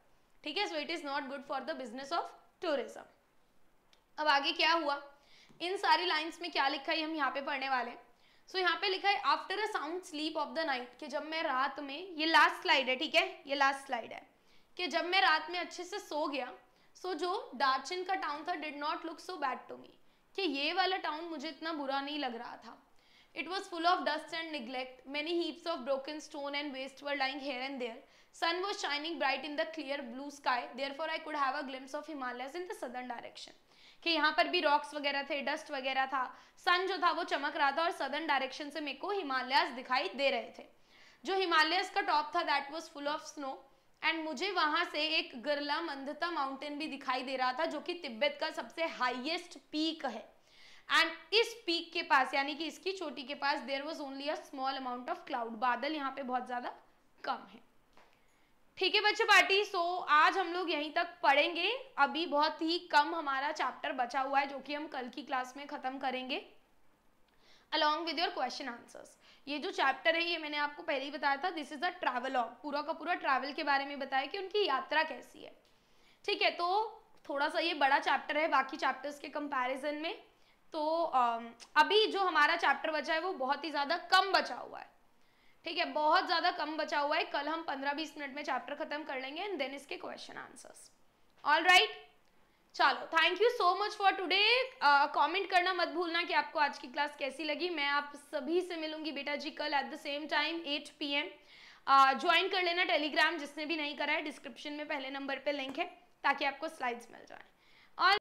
ठीक है. So it is not good for the business of tourism. अब आगे क्या हुआ, इन सारी लाइंस में क्या लिखा है हम यहाँ पे पढ़ने वाले हैं. सो यहाँ पे लिखा है after a sound sleep of the night, कि जब मैं रात में, ये लास्ट स्लाइड है ठीक है, ये लास्ट स्लाइड है, कि जब मैं रात में अच्छे से सो गया. सो जो दार्जिन का टाउन था did not look so bad to me, कि ये वाला टाउन मुझे इतना बुरा नहीं लग रहा था. It was full of dust and neglect. Many heaps of broken stone and waste were lying here and there. Sun was shining bright in the clear blue sky. Therefore, I could have a glimpse of Himalayas in the southern direction. कि यहाँ पर भी rocks वगैरह थे, dust वगैरह था, sun जो था वो चमक रहा था और southern direction से मेरे को Himalayas दिखाई दे रहे थे. जो Himalayas का top था that was full of snow. And मुझे वहाँ से एक गर्ला मंदता mountain भी दिखाई दे रहा था जो कि तिब्बत का सबसे highest peak है. एंड इस पीक के पास, यानी कि इसकी चोटी के पास, there was only a small amount of cloud, बादल यहाँ पे बहुत ज़्यादा कम है. ठीक है बच्चे पार्टी, सो आज हम लोग यहीं तक पढ़ेंगे. अभी बहुत ही कम हमारा चैप्टर बचा हुआ है जो कि हम कल की क्लास में ख़त्म करेंगे along with your question answers. ये जो चैप्टर है ये मैंने आपको पहले ही बताया था, दिस इज़ अ ट्रैवलॉग, पूरा का पूरा ट्रैवल के बारे में बताया कि उनकी यात्रा कैसी है. ठीक है, तो थोड़ा सा ये बड़ा चैप्टर है बाकी चैप्टर्स के कंपैरिजन में. तो अभी जो हमारा चैप्टर बचा है वो बहुत ही ज़्यादा कम बचा हुआ है. ठीक है, बहुत ज़्यादा कम बचा हुआ है. कल हम 15-20 मिनट में चैप्टर ख़त्म कर लेंगे एंड देन इसके क्वेश्चन आंसर्स. ऑलराइट, चलो thank you so much for today. Comment करना मत भूलना कि आपको आज की क्लास कैसी लगी. मैं आप सभी से मिलूंगी बेटा जी कल at the same time 8 PM. Join कर लेना टेलीग्राम, जिसने भी नहीं करा है डिस्क्रिप्शन में पहले नंबर पर लिंक है ताकि आपको स्लाइड्स मिल जाए.